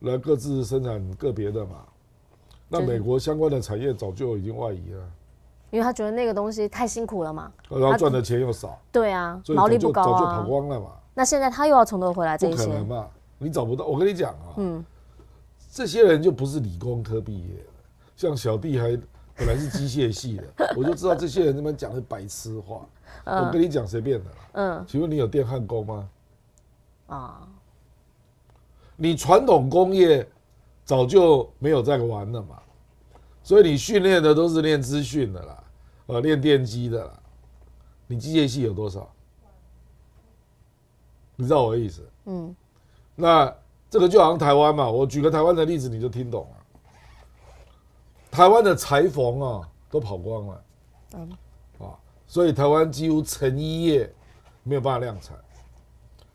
来各自生产个别的嘛。那美国相关的产业早就已经外移了，因为他觉得那个东西太辛苦了嘛，然后赚的钱又少，对啊，所以毛利不高啊，早就跑光了嘛。那现在他又要从头回来，这些不可能嘛。你找不到，我跟你讲啊，这些人就不是理工科毕业的，像小弟还本来是机械系的，我就知道这些人那边讲的白痴话。我跟你讲，随便的啦。请问你有电焊工吗？你传统工业早就没有在玩了嘛，所以你训练的都是练资讯的啦，练电机的啦。你机械系有多少？你知道我的意思？那这个就好像台湾嘛，我举个台湾的例子你就听懂了。台湾的裁缝啊都跑光了，所以台湾几乎成衣业没有办法量产，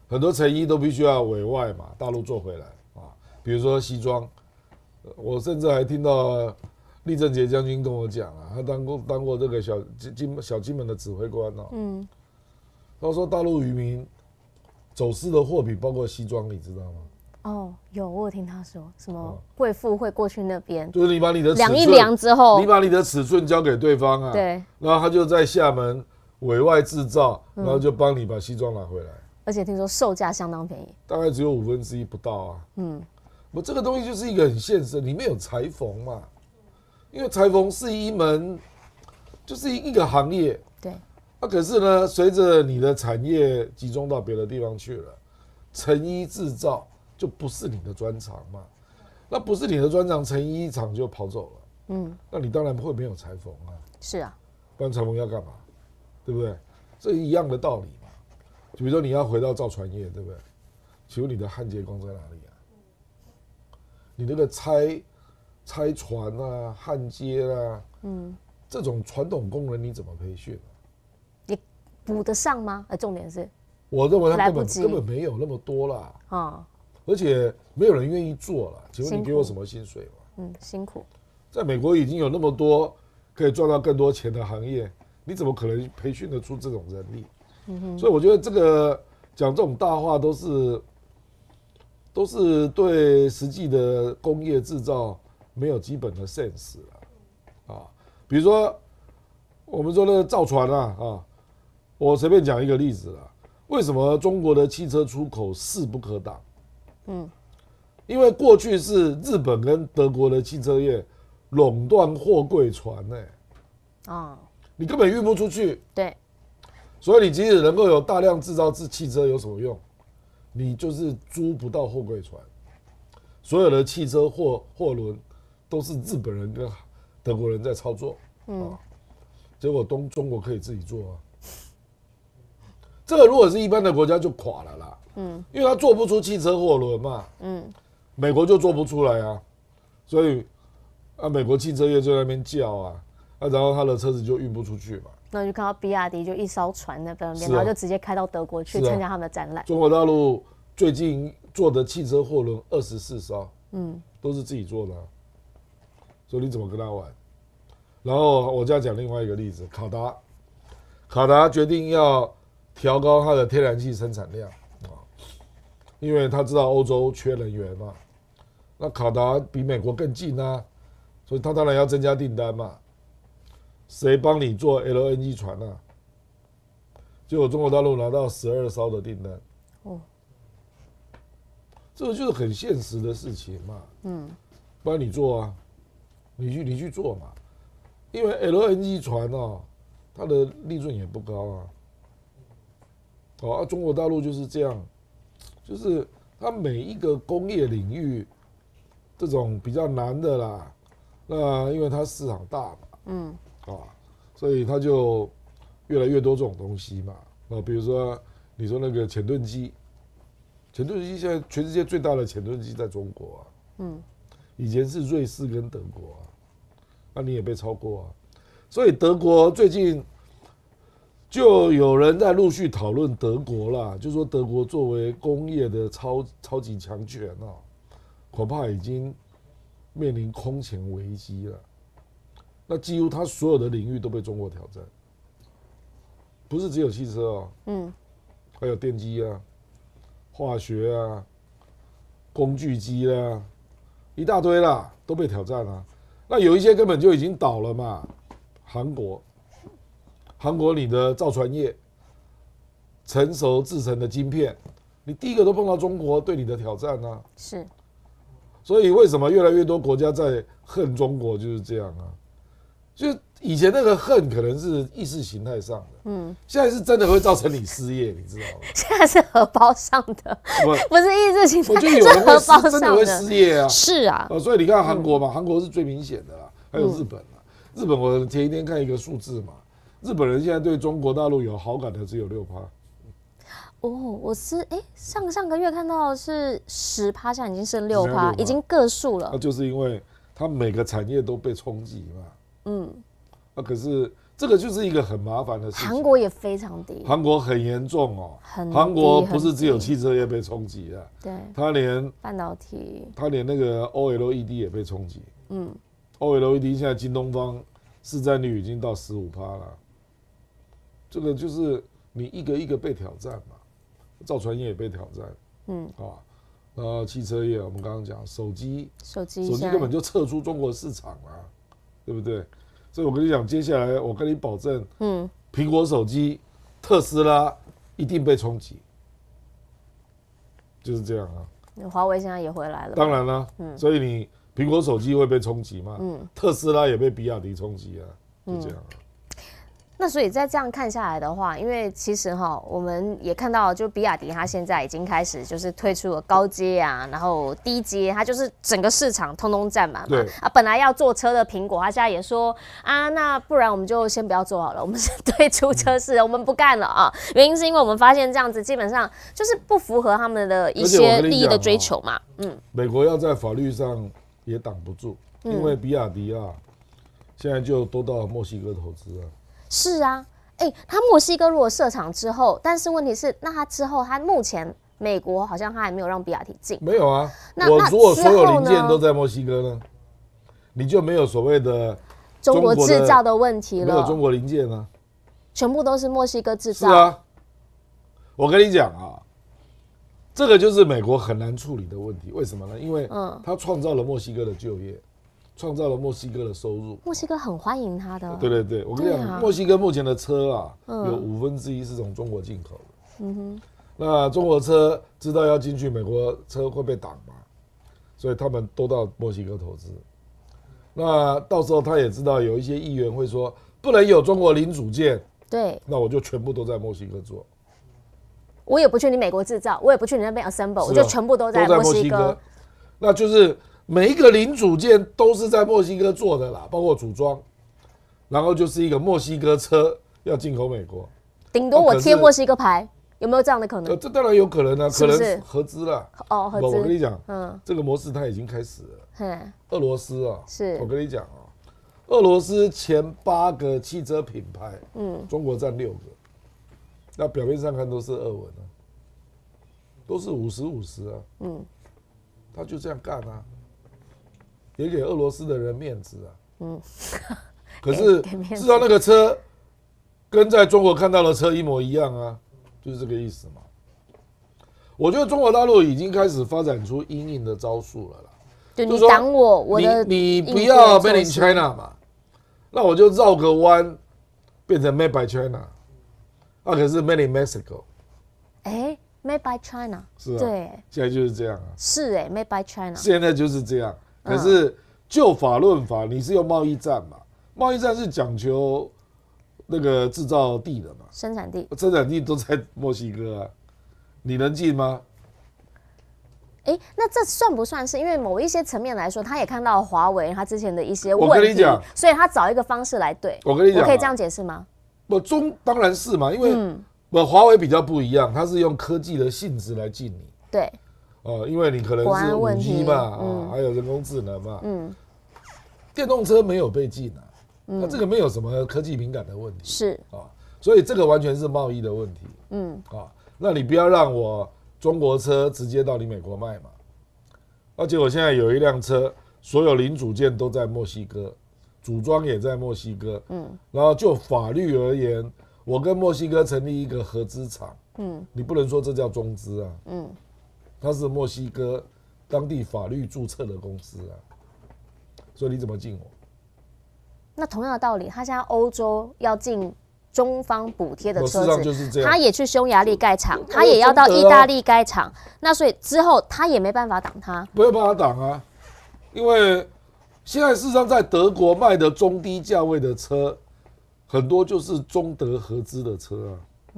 很多成衣都必须要委外嘛，大陆做回来啊。比如说西装，我甚至还听到李正杰将军跟我讲啊，他当过这个小金门的指挥官哦，他说大陆渔民走私的货品包括西装，你知道吗？有，我有听他说，什么贵妇会过去那边，就是你把你的尺寸量一量之后，你把你的尺寸交给对方啊，对，然后他就在厦门委外制造，然后就帮你把西装拿回来，而且听说售价相当便宜，大概只有1/5不到啊。我这个东西就是一个很现实，里面有裁缝嘛，因为裁缝是一门，就是一个行业，对，啊，可是呢，随着你的产业集中到别的地方去了，成衣制造就不是你的专长嘛，那不是你的专长，成衣厂就跑走了，嗯，那你当然会没有裁缝啊，是啊，不然裁缝要干嘛，对不对？这一样的道理嘛。比如说你要回到造船业，对不对？请问你的焊接工在哪里啊？你那个拆船啊、焊接啊，嗯，这种传统工人你怎么培训啊？你补得上吗？重点是，我认为他根本没有那么多啦，啊，而且没有人愿意做了。请问你给我什么薪水吗？嗯，辛苦。在美国已经有那么多可以赚到更多钱的行业，你怎么可能培训得出这种人力？嗯哼，所以我觉得这个讲这种大话都是对实际的工业制造没有基本的 sense 了啊。比如说我们说那个造船啊，我随便讲一个例子啦。为什么中国的汽车出口势不可挡？嗯，因为过去是日本跟德国的汽车业垄断货柜船呢，啊，你根本运不出去。对，所以你即使能够有大量制造汽车，有什么用？你就是租不到货柜船，所有的汽车货轮都是日本人跟德国人在操作，嗯，啊，结果中国可以自己做啊。这个如果是一般的国家就垮了啦，嗯，因为他做不出汽车货轮嘛，嗯，美国就做不出来啊，所以啊，美国汽车业就在那边叫啊，啊，然后他的车子就运不出去嘛。那就看到比亚迪就一艘船那边，然后就直接开到德国去参加他们的展览。中国大陆最近做的汽车货轮24艘，嗯，都是自己做的，啊，所以你怎么跟他玩？然后我再讲另外一个例子，卡达决定要调高它的天然气生产量，因为他知道欧洲缺能源嘛，那卡达比美国更近啊，所以他当然要增加订单嘛。谁帮你做 LNG 船啊？结果中国大陆拿到12艘的订单，哦，这个就是很现实的事情嘛。嗯，不然你做啊，你去做嘛，因为 LNG 船啊，它的利润也不高啊。哦，啊，中国大陆就是这样，就是它每一个工业领域这种比较难的啦，那因为它市场大嘛，嗯。啊，所以他就越来越多这种东西嘛。那比如说你说那个前盾机，前盾机现在全世界最大的前盾机在中国啊，嗯，以前是瑞士跟德国啊，那你也被超过啊。所以德国最近就有人在陆续讨论德国啦，就说德国作为工业的超级强权啊，恐怕已经面临空前危机了。那几乎他所有的领域都被中国挑战，不是只有汽车哦，嗯，还有电机啊、化学啊、工具机啊，一大堆啦，都被挑战啊。那有一些根本就已经倒了嘛，韩国你的造船业成熟制成的晶片，你第一个都碰到中国对你的挑战啊。是，所以为什么越来越多国家在恨中国就是这样啊？就以前那个恨可能是意识形态上的，嗯，现在是真的会造成你失业，你知道吗？现在是荷包上的，不是意识形态，我觉得有人会真的会失业啊，是啊，所以你看韩国嘛，韩国是最明显的啦，还有日本啦，日本我前一天看一个数字嘛，日本人现在对中国大陆有好感的只有6%，哦，我是上个月看到是10%，现在已经剩6%，已经个数了，那就是因为它每个产业都被冲击嘛。嗯，啊，可是这个就是一个很麻烦的事情。韩国也非常低，韩国很严重哦，韩国不是只有汽车业被冲击了，对，它连半导体，它连那个 OLED 也被冲击。嗯 ，OLED 现在京东方市占率已经到15%了，这个就是你一个一个被挑战嘛，造船业也被挑战，嗯，啊，然后汽车业我们刚刚讲手机根本就撤出中国市场了，啊。对不对？所以我跟你讲，接下来我跟你保证，嗯，苹果手机、特斯拉一定被冲击，就是这样啊。华为现在也回来了，当然啦，嗯，所以你苹果手机会被冲击嘛，嗯，特斯拉也被比亚迪冲击啊，就这样啊。那所以在这样看下来的话，因为其实哈，我们也看到，就比亚迪它现在已经开始就是推出了高阶啊，然后低阶，它就是整个市场通通占满嘛。啊，本来要做车的苹果，它现在也说啊，那不然我们就先不要做好了，我们先退出车市，我们不干了啊。原因是因为我们发现这样子基本上就是不符合他们的一些利益的追求嘛。嗯，美国要在法律上也挡不住，因为比亚迪啊，现在就都到墨西哥投资啊。 是啊，哎、欸，他墨西哥如果设厂之后，但是问题是，那他之后，他目前美国好像他还没有让比亚迪进，没有啊。我如果所有零件都在墨西哥呢，你就没有所谓的中国制造的问题了，没有中国零件啊，全部都是墨西哥制造。是啊，我跟你讲啊，这个就是美国很难处理的问题，为什么呢？因为他创造了墨西哥的就业。 创造了墨西哥的收入，墨西哥很欢迎他的。对对对，我跟你讲，墨西哥目前的车啊，有1/5是从中国进口的。嗯哼，那中国车知道要进去美国车会被挡嘛，所以他们都到墨西哥投资。那到时候他也知道有一些议员会说不能有中国零组件，对，那我就全部都在墨西哥做。我也不去你美国制造，我也不去你那边 assemble， 我就全部都在墨西哥。那就是。 每一个零组件都是在墨西哥做的啦，包括组装，然后就是一个墨西哥车要进口美国，顶多我贴墨西哥牌，有没有这样的可能？这当然有可能啊，可能合资啦。哦，合资。我跟你讲，这个模式它已经开始了。俄罗斯啊，是我跟你讲啊，俄罗斯前8个汽车品牌，中国占6个，那表面上看都是俄文啊，都是50/50啊，他就这样干啊。 也给俄罗斯的人面子啊，可是知道那个车跟在中国看到的车一模一样啊，就是这个意思嘛。我觉得中国大陆已经开始发展出因应的招数了啦，就你挡我，我的你不要 Made in China 嘛，那我就绕个弯变成 Made by China， 啊，可是 Made in Mexico， 哎 ，Made by China， 是啊，对，现在就是这样啊，是哎 ，Made by China， 现在就是这样。 可是就法论法，你是用贸易战嘛？贸易战是讲求那个制造地的嘛，生产地，生产地都在墨西哥啊，你能进吗？哎，那这算不算是？因为某一些层面来说，他也看到华为他之前的一些问题，我跟你讲，所以他找一个方式来对。我跟你讲，我可以这样解释吗？不，当然是嘛，因为不华为比较不一样，它是用科技的性质来进你。对。 因为你可能是5G嘛，还有人工智能嘛，电动车没有被禁啊，那这个没有什么科技敏感的问题，是啊，所以这个完全是贸易的问题，那你不要让我中国车直接到你美国卖嘛，而且我现在有一辆车，所有零组件都在墨西哥，组装也在墨西哥，然后就法律而言，我跟墨西哥成立一个合资厂，你不能说这叫中资啊，它是墨西哥当地法律注册的公司啊，所以你怎么进我？那同样的道理，他现在欧洲要进中方补贴的车子，他也去匈牙利盖厂，他也要到意大利盖厂，那所以之后他也没办法挡他，没有办法挡啊，因为现在事实上在德国卖的中低价位的车，很多就是中德合资的车啊，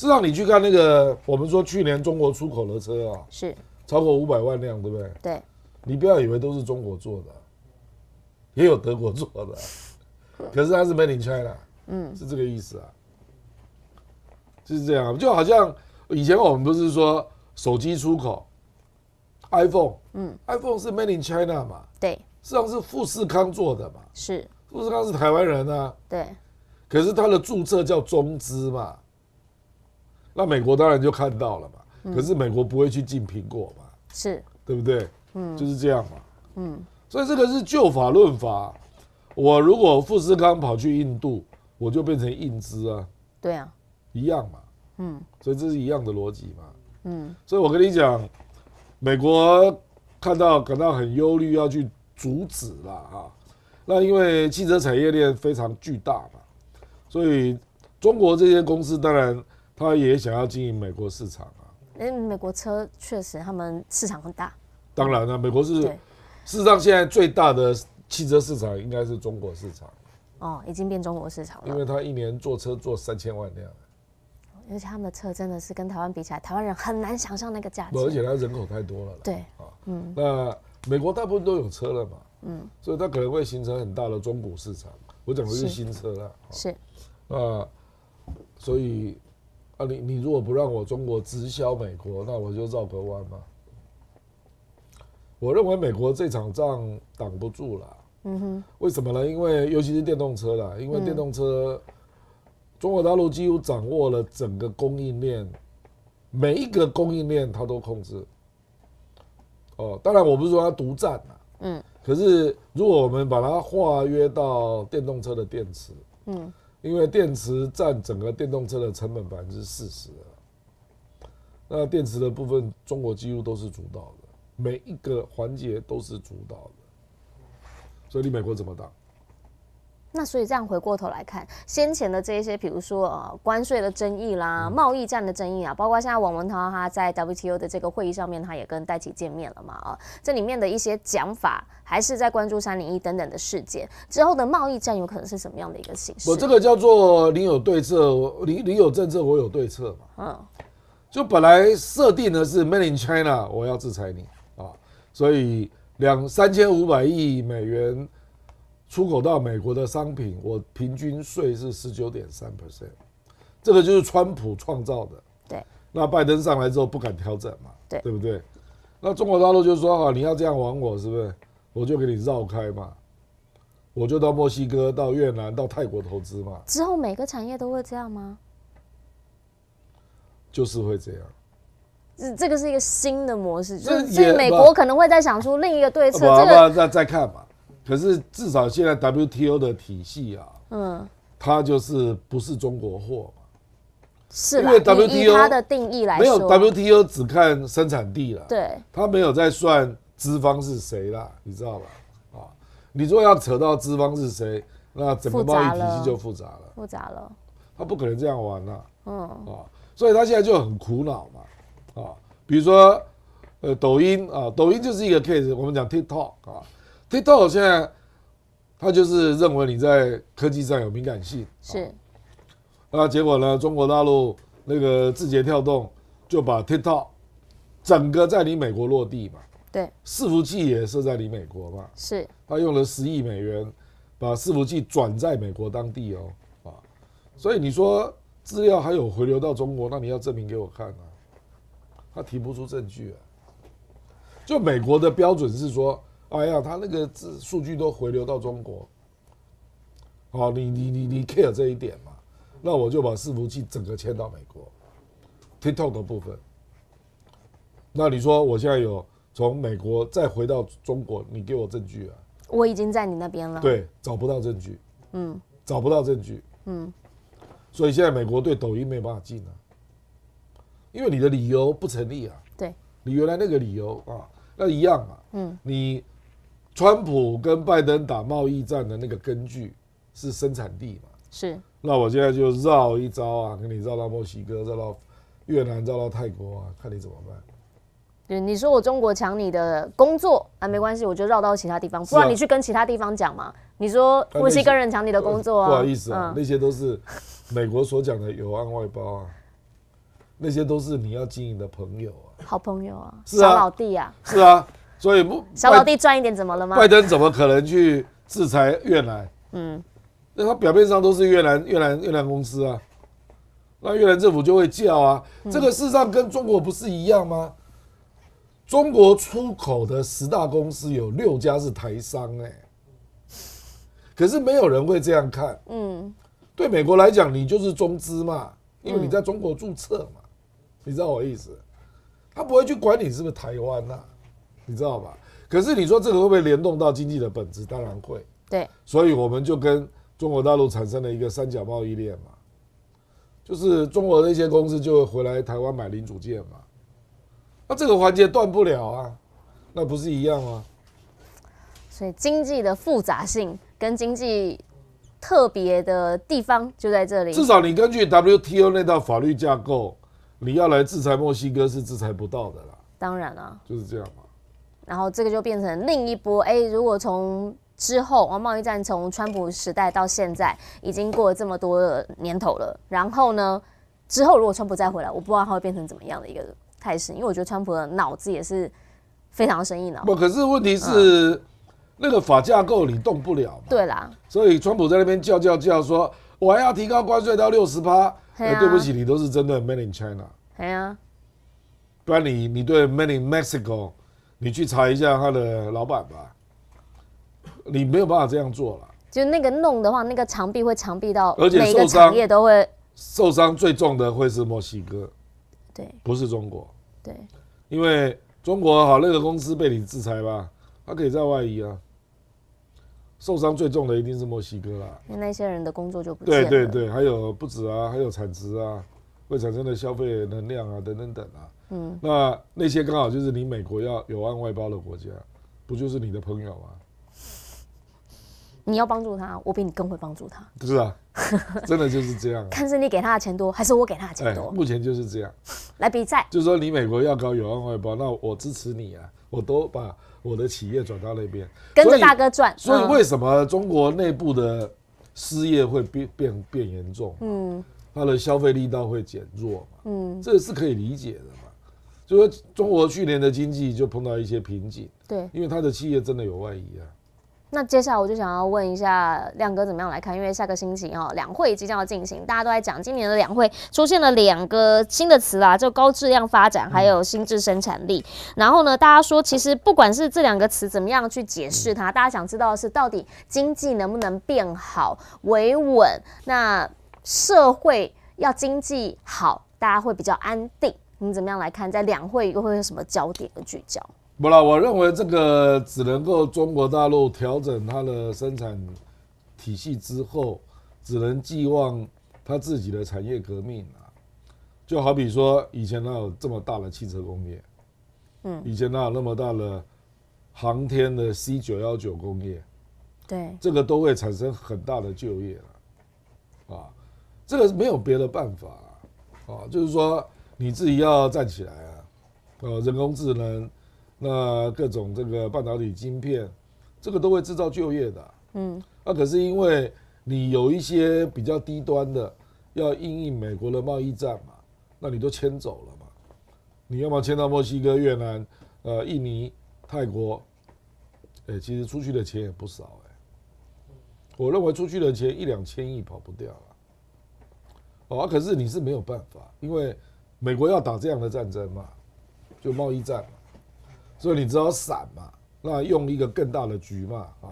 是让你去看那个，我们说去年中国出口的车啊，是超过500万辆，对不对？对，你不要以为都是中国做的，也有德国做的，可是它是 Made in China， 是这个意思啊，就是这样，就好像以前我们不是说手机出口 ，iPhone， iPhone 是 Made in China 嘛，对，实际上是富士康做的嘛，是，富士康是台湾人啊，对，可是它的注册叫中资嘛。 那美国当然就看到了嘛，可是美国不会去进苹果嘛，是对不对？就是这样嘛，所以这个是就法论法。我如果富士康跑去印度，我就变成印资啊，对啊，一样嘛，所以这是一样的逻辑嘛，所以我跟你讲，美国感到很忧虑，要去阻止啦啊。那因为汽车产业链非常巨大嘛，所以中国这些公司当然。 他也想要经营美国市场啊，美国车确实他们市场很大。当然了，美国是事实上现在最大的汽车市场应该是中国市场，哦，已经变中国市场了。因为他一年坐车坐3000万辆，而且他们的车真的是跟台湾比起来，台湾人很难想象那个价值。而且他人口太多了。对啊，嗯，那美国大部分都有车了嘛，嗯，所以他可能会形成很大的中古市场。我讲的是新车啦，是。那所以啊，你如果不让我中国直销美国，那我就绕个弯嘛。我认为美国这场仗挡不住了，嗯哼，为什么呢？因为尤其是电动车啦，因为电动车，中国大陆几乎掌握了整个供应链，每一个供应链它都控制。哦，当然我不是说它独占啦，嗯，可是如果我们把它化约到电动车的电池，嗯，因为电池占整个电动车的成本40%，那电池的部分中国几乎都是主导的。每一个环节都是主导的，所以你美国怎么挡？那所以这样回过头来看，先前的这一些，比如说关税的争议啦、贸易战的争议啊，包括现在王文涛他在 WTO 的这个会议上面，他也跟戴琪见面了嘛啊，这里面的一些讲法还是在关注301等等的事件之后的贸易战有可能是什么样的一个形式？我这个叫做你有对策，你有政策，我有对策嘛。嗯，就本来设定的是 Made in China， 我要制裁你。所以3500亿美元出口到美国的商品，我平均税是19.3%，这个就是川普创造的。对。那拜登上来之后不敢调整嘛？对，对不对？那中国大陆就说啊，你要这样玩我，是不是？我就给你绕开嘛，我就到墨西哥、到越南、到泰国投资嘛。之后每个产业都会这样吗？就是会这样。这个是一个新的模式，就是美国可能会再想出另一个对策。再看吧。可是至少现在 WTO 的体系啊，嗯，它就是不是中国货嘛？是啦，因为 WTO 它的定义来说，没有 WTO 只看生产地了，对，它没有在算资方是谁啦，你知道吧？啊，你如果要扯到资方是谁，那整个贸易体系就复杂了，复杂了，他不可能这样玩啦，嗯啊，所以他现在就很苦恼嘛。啊，比如说，抖音啊，抖音就是一个 case。我们讲 TikTok 啊 ，TikTok 现在他就是认为你在科技上有敏感性，是。那结果呢，中国大陆那个字节跳动就把 TikTok 整个在你美国落地嘛，对，伺服器也设在你美国嘛，是。他用了10亿美元把伺服器转在美国当地哦，啊，所以你说资料还有回流到中国，那你要证明给我看啊。他提不出证据啊！就美国的标准是说，哎呀，他那个数据都回流到中国，好，你 care 这一点嘛？那我就把伺服器整个迁到美国 ，TikTok 的部分。那你说我现在有从美国再回到中国，你给我证据啊？我已经在你那边了。对，找不到证据。嗯，找不到证据。嗯，所以现在美国对抖音没办法进啊。因为你的理由不成立啊，对，你原来那个理由啊，那一样嘛，嗯，你川普跟拜登打贸易战的那个根据是生产地嘛，是，那我现在就绕一招啊，给你绕到墨西哥，绕到越南，绕到泰国啊，看你怎么办。对，你说我中国抢你的工作啊，没关系，我就绕到其他地方，不然你去跟其他地方讲嘛，你说墨西哥人抢你的工作啊，不好意思啊，那些都是美国所讲的友岸外包啊。那些都是你要经营的朋友啊，好朋友啊，是啊，小老弟啊，是啊，所以小老弟赚一点怎么了吗？拜登怎么可能去制裁越南？嗯，那他表面上都是越南公司啊，那越南政府就会叫啊，这个事实上跟中国不是一样吗？中国出口的10大公司有6家是台商哎，可是没有人会这样看，嗯，对美国来讲，你就是中资嘛，因为你在中国注册嘛。你知道我意思，他不会去管你是不是台湾呐、啊，你知道吧？可是你说这个会不会联动到经济的本质？当然会。对，所以我们就跟中国大陆产生了一个三角贸易链嘛，就是中国的一些公司就会回来台湾买零组件嘛，那这个环节断不了啊，那不是一样吗？所以经济的复杂性跟经济特别的地方就在这里。至少你根据 WTO 那套法律架构。你要来制裁墨西哥是制裁不到的啦，当然啦、啊，就是这样嘛。然后这个就变成另一波，哎、欸，如果从之后，贸易战从川普时代到现在已经过了这么多的年头了。然后呢，之后如果川普再回来，我不知道他会变成怎么样的一个态势，因为我觉得川普的脑子也是非常生意脑。不，可是问题是、那个法架构你动不了嘛。对啦。所以川普在那边叫说，我还要提高关税到60%。对不起，你都是真的 Made in China。哎呀。不然你对 Made in Mexico， 你去查一下他的老板吧。你没有办法这样做了。就那个弄的话，那个长臂会长臂到，而且每个产业都会受伤最重的会是墨西哥，对，不是中国，对，因为中国好那个公司被你制裁吧，它可以在外移啊，受伤最重的一定是墨西哥啦，因为那些人的工作就不见了。对对对，还有不止啊，还有产值啊，会产生的消费能量啊，等等等啊，嗯，那些刚好就是你美国要有案外包的国家，不就是你的朋友啊？你要帮助他，我比你更会帮助他。是啊，真的就是这样、啊。看是你给他的钱多，还是我给他的钱多？目前就是这样。来比赛，就是说你美国要搞友岸外包，那我支持你啊，我都把我的企业转到那边，跟着大哥转。所以为什么中国内部的失业会变严重？嗯，它的消费力道会减弱嘛？嗯，这是可以理解的嘛。就说中国去年的经济就碰到一些瓶颈，对，因为它的企业真的有外移啊。那接下来我就想要问一下亮哥怎么样来看，因为下个星期两会即将要进行，大家都在讲今年的两会出现了2个新的词啦，就高质量发展还有新质生产力。然后呢，大家说其实不管是这2个词怎么样去解释它，大家想知道的是到底经济能不能变好、维稳，那社会要经济好，大家会比较安定。你怎么样来看，在两会又会有什么焦点和聚焦？不啦，我认为这个只能够中国大陆调整它的生产体系之后，只能寄望它自己的产业革命啊。就好比说，以前哪有这么大的汽车工业？嗯，以前哪有那么大的航天的 C919 工业？对，这个都会产生很大的就业了啊。这个没有别的办法啊，就是说你自己要站起来啊，人工智能。那各种这个半导体晶片，这个都会制造就业的、啊。嗯，那、可是因为你有一些比较低端的，要因应美国的贸易战嘛，那你都迁走了嘛，你要么迁到墨西哥、越南、印尼、泰国，其实出去的钱也不少我认为出去的钱1-2千亿跑不掉了。哦、可是你是没有办法，因为美国要打这样的战争嘛，就贸易战嘛。所以你只好闪嘛，那用一个更大的局嘛啊，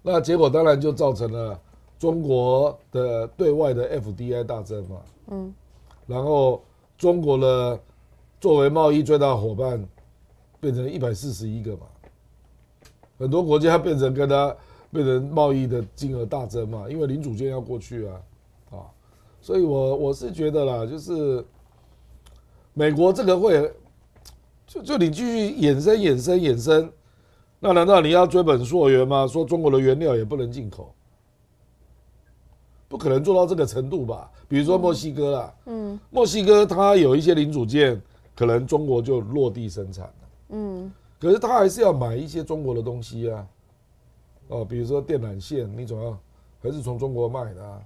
那结果当然就造成了中国的对外的 FDI 大增嘛，嗯，然后中国的作为贸易最大伙伴变成141个嘛，很多国家变成贸易的金额大增嘛，因为零组件要过去啊，所以我是觉得啦，就是美国这个会。就你继续衍生，那难道你要追本溯源吗？说中国的原料也不能进口，不可能做到这个程度吧？比如说墨西哥啦，嗯，墨西哥它有一些零组件，可能中国就落地生产了，嗯，可是它还是要买一些中国的东西啊，哦，比如说电缆线，你总要还是从中国卖的啊，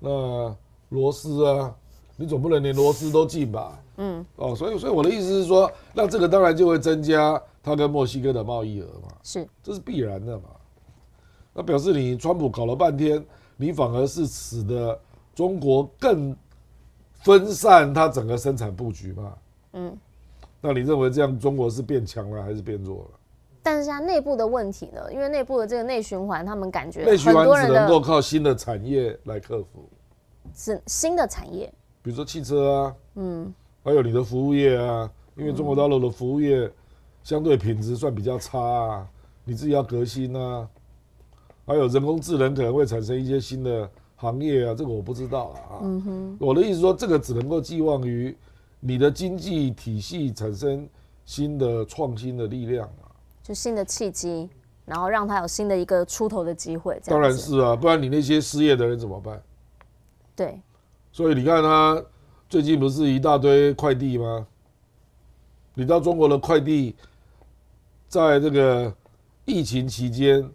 那螺丝啊。你总不能连螺丝都进吧？嗯，哦，所以我的意思是说，那这个当然就会增加它跟墨西哥的贸易额嘛，是，这是必然的嘛。那表示你川普搞了半天，你反而是使得中国更分散它整个生产布局嘛。嗯，那你认为这样中国是变强了还是变弱了？但是它内部的问题呢？因为内部的这个内循环，他们感觉内循环只能够靠新的产业来克服，是新的产业。比如说汽车啊，嗯，还有你的服务业啊，因为中国大陆的服务业相对品质算比较差啊，你自己要革新啊，还有人工智能可能会产生一些新的行业啊，这个我不知道啊。嗯哼，我的意思说，这个只能够寄望于你的经济体系产生新的创新的力量啊，就新的契机，然后让它有新的一个出头的机会。当然是啊，不然你那些失业的人怎么办？对。所以你看他最近不是一大堆快递吗？你到中国的快递，在这个疫情期间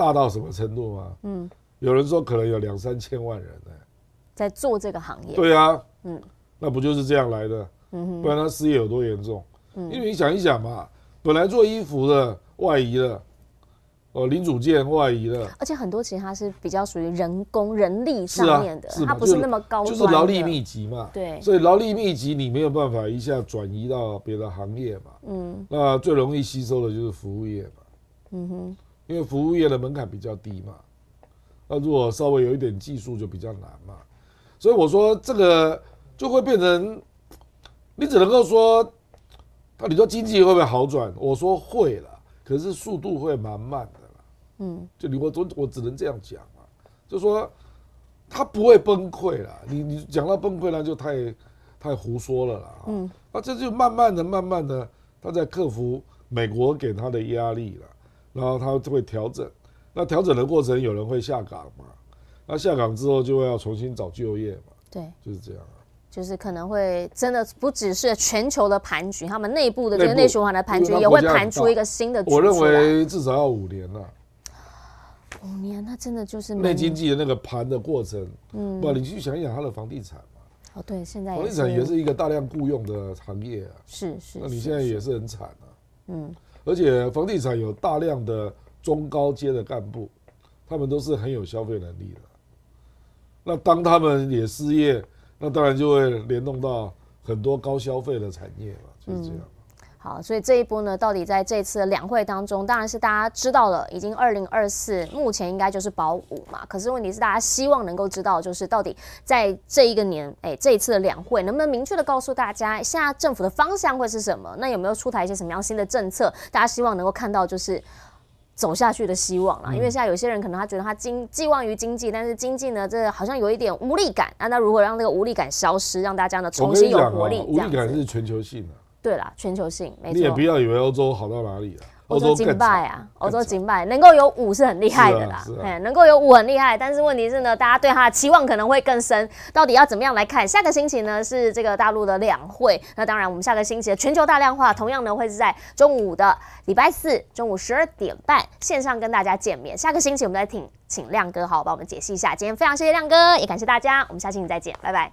大到什么程度吗？嗯，有人说可能有2、3千万人呢、欸，在做这个行业。对啊，嗯，那不就是这样来的？嗯，不然他失业有多严重？嗯，因为你想一想嘛，本来做衣服的外移了。哦，零组件外移了，而且很多其实它是比较属于人工人力上面的，啊、它不是那么高端的，就是劳力密集嘛。对，所以劳力密集你没有办法一下转移到别的行业嘛。嗯，那最容易吸收的就是服务业嘛。嗯哼，因为服务业的门槛比较低嘛，那如果稍微有一点技术就比较难嘛。所以我说这个就会变成，你只能够说，那你说经济会不会好转？我说会了，可是速度会蛮慢的。嗯，就我只能这样讲啊，就说他不会崩溃啦，你讲到崩溃那就太胡说了啦、啊。嗯，那这就慢慢的他在克服美国给他的压力了，然后他就会调整。那调整的过程有人会下岗嘛，那下岗之后就会要重新找就业嘛。对，就是这样、啊。就是可能会真的不只是全球的盘局，他们内部的这个内循环的盘局也会盘出一个新的局出来。我认为至少要5年了。5年，那真的就是内经济的那个盘的过程。嗯，不，你去想一想它的房地产嘛。哦，对，现在房地产也是一个大量雇佣的行业啊。是。那你现在也是很惨啊。嗯。而且房地产有大量的中高阶的干部，他们都是很有消费能力的。那当他们也失业，那当然就会联动到很多高消费的产业嘛，就是这样。嗯，好，所以这一波呢，到底在这次两会当中，当然是大家知道了，已经2024目前应该就是保五嘛。可是问题是，大家希望能够知道，就是到底在这一个年，这一次的两会能不能明确的告诉大家，现在政府的方向会是什么？那有没有出台一些什么样新的政策？大家希望能够看到，就是走下去的希望啦。因为现在有些人可能他觉得他寄望于经济，但是经济呢，这好像有一点无力感。那如何让那个无力感消失，让大家呢重新有活力？无力感是全球性的。对啦，全球性，没错。你也不要以为欧洲好到哪里了，欧洲更败啊，欧洲更败，能够有5是很厉害的啦，能够有5很厉害，但是问题是呢，大家对他的期望可能会更深，到底要怎么样来看？下个星期呢是这个大陆的两会，那当然我们下个星期的全球大量化，同样呢会是在中午的礼拜4中午12点半线上跟大家见面。下个星期我们再请亮哥好帮我们解析一下，今天非常谢谢亮哥，也感谢大家，我们下期再见，拜拜。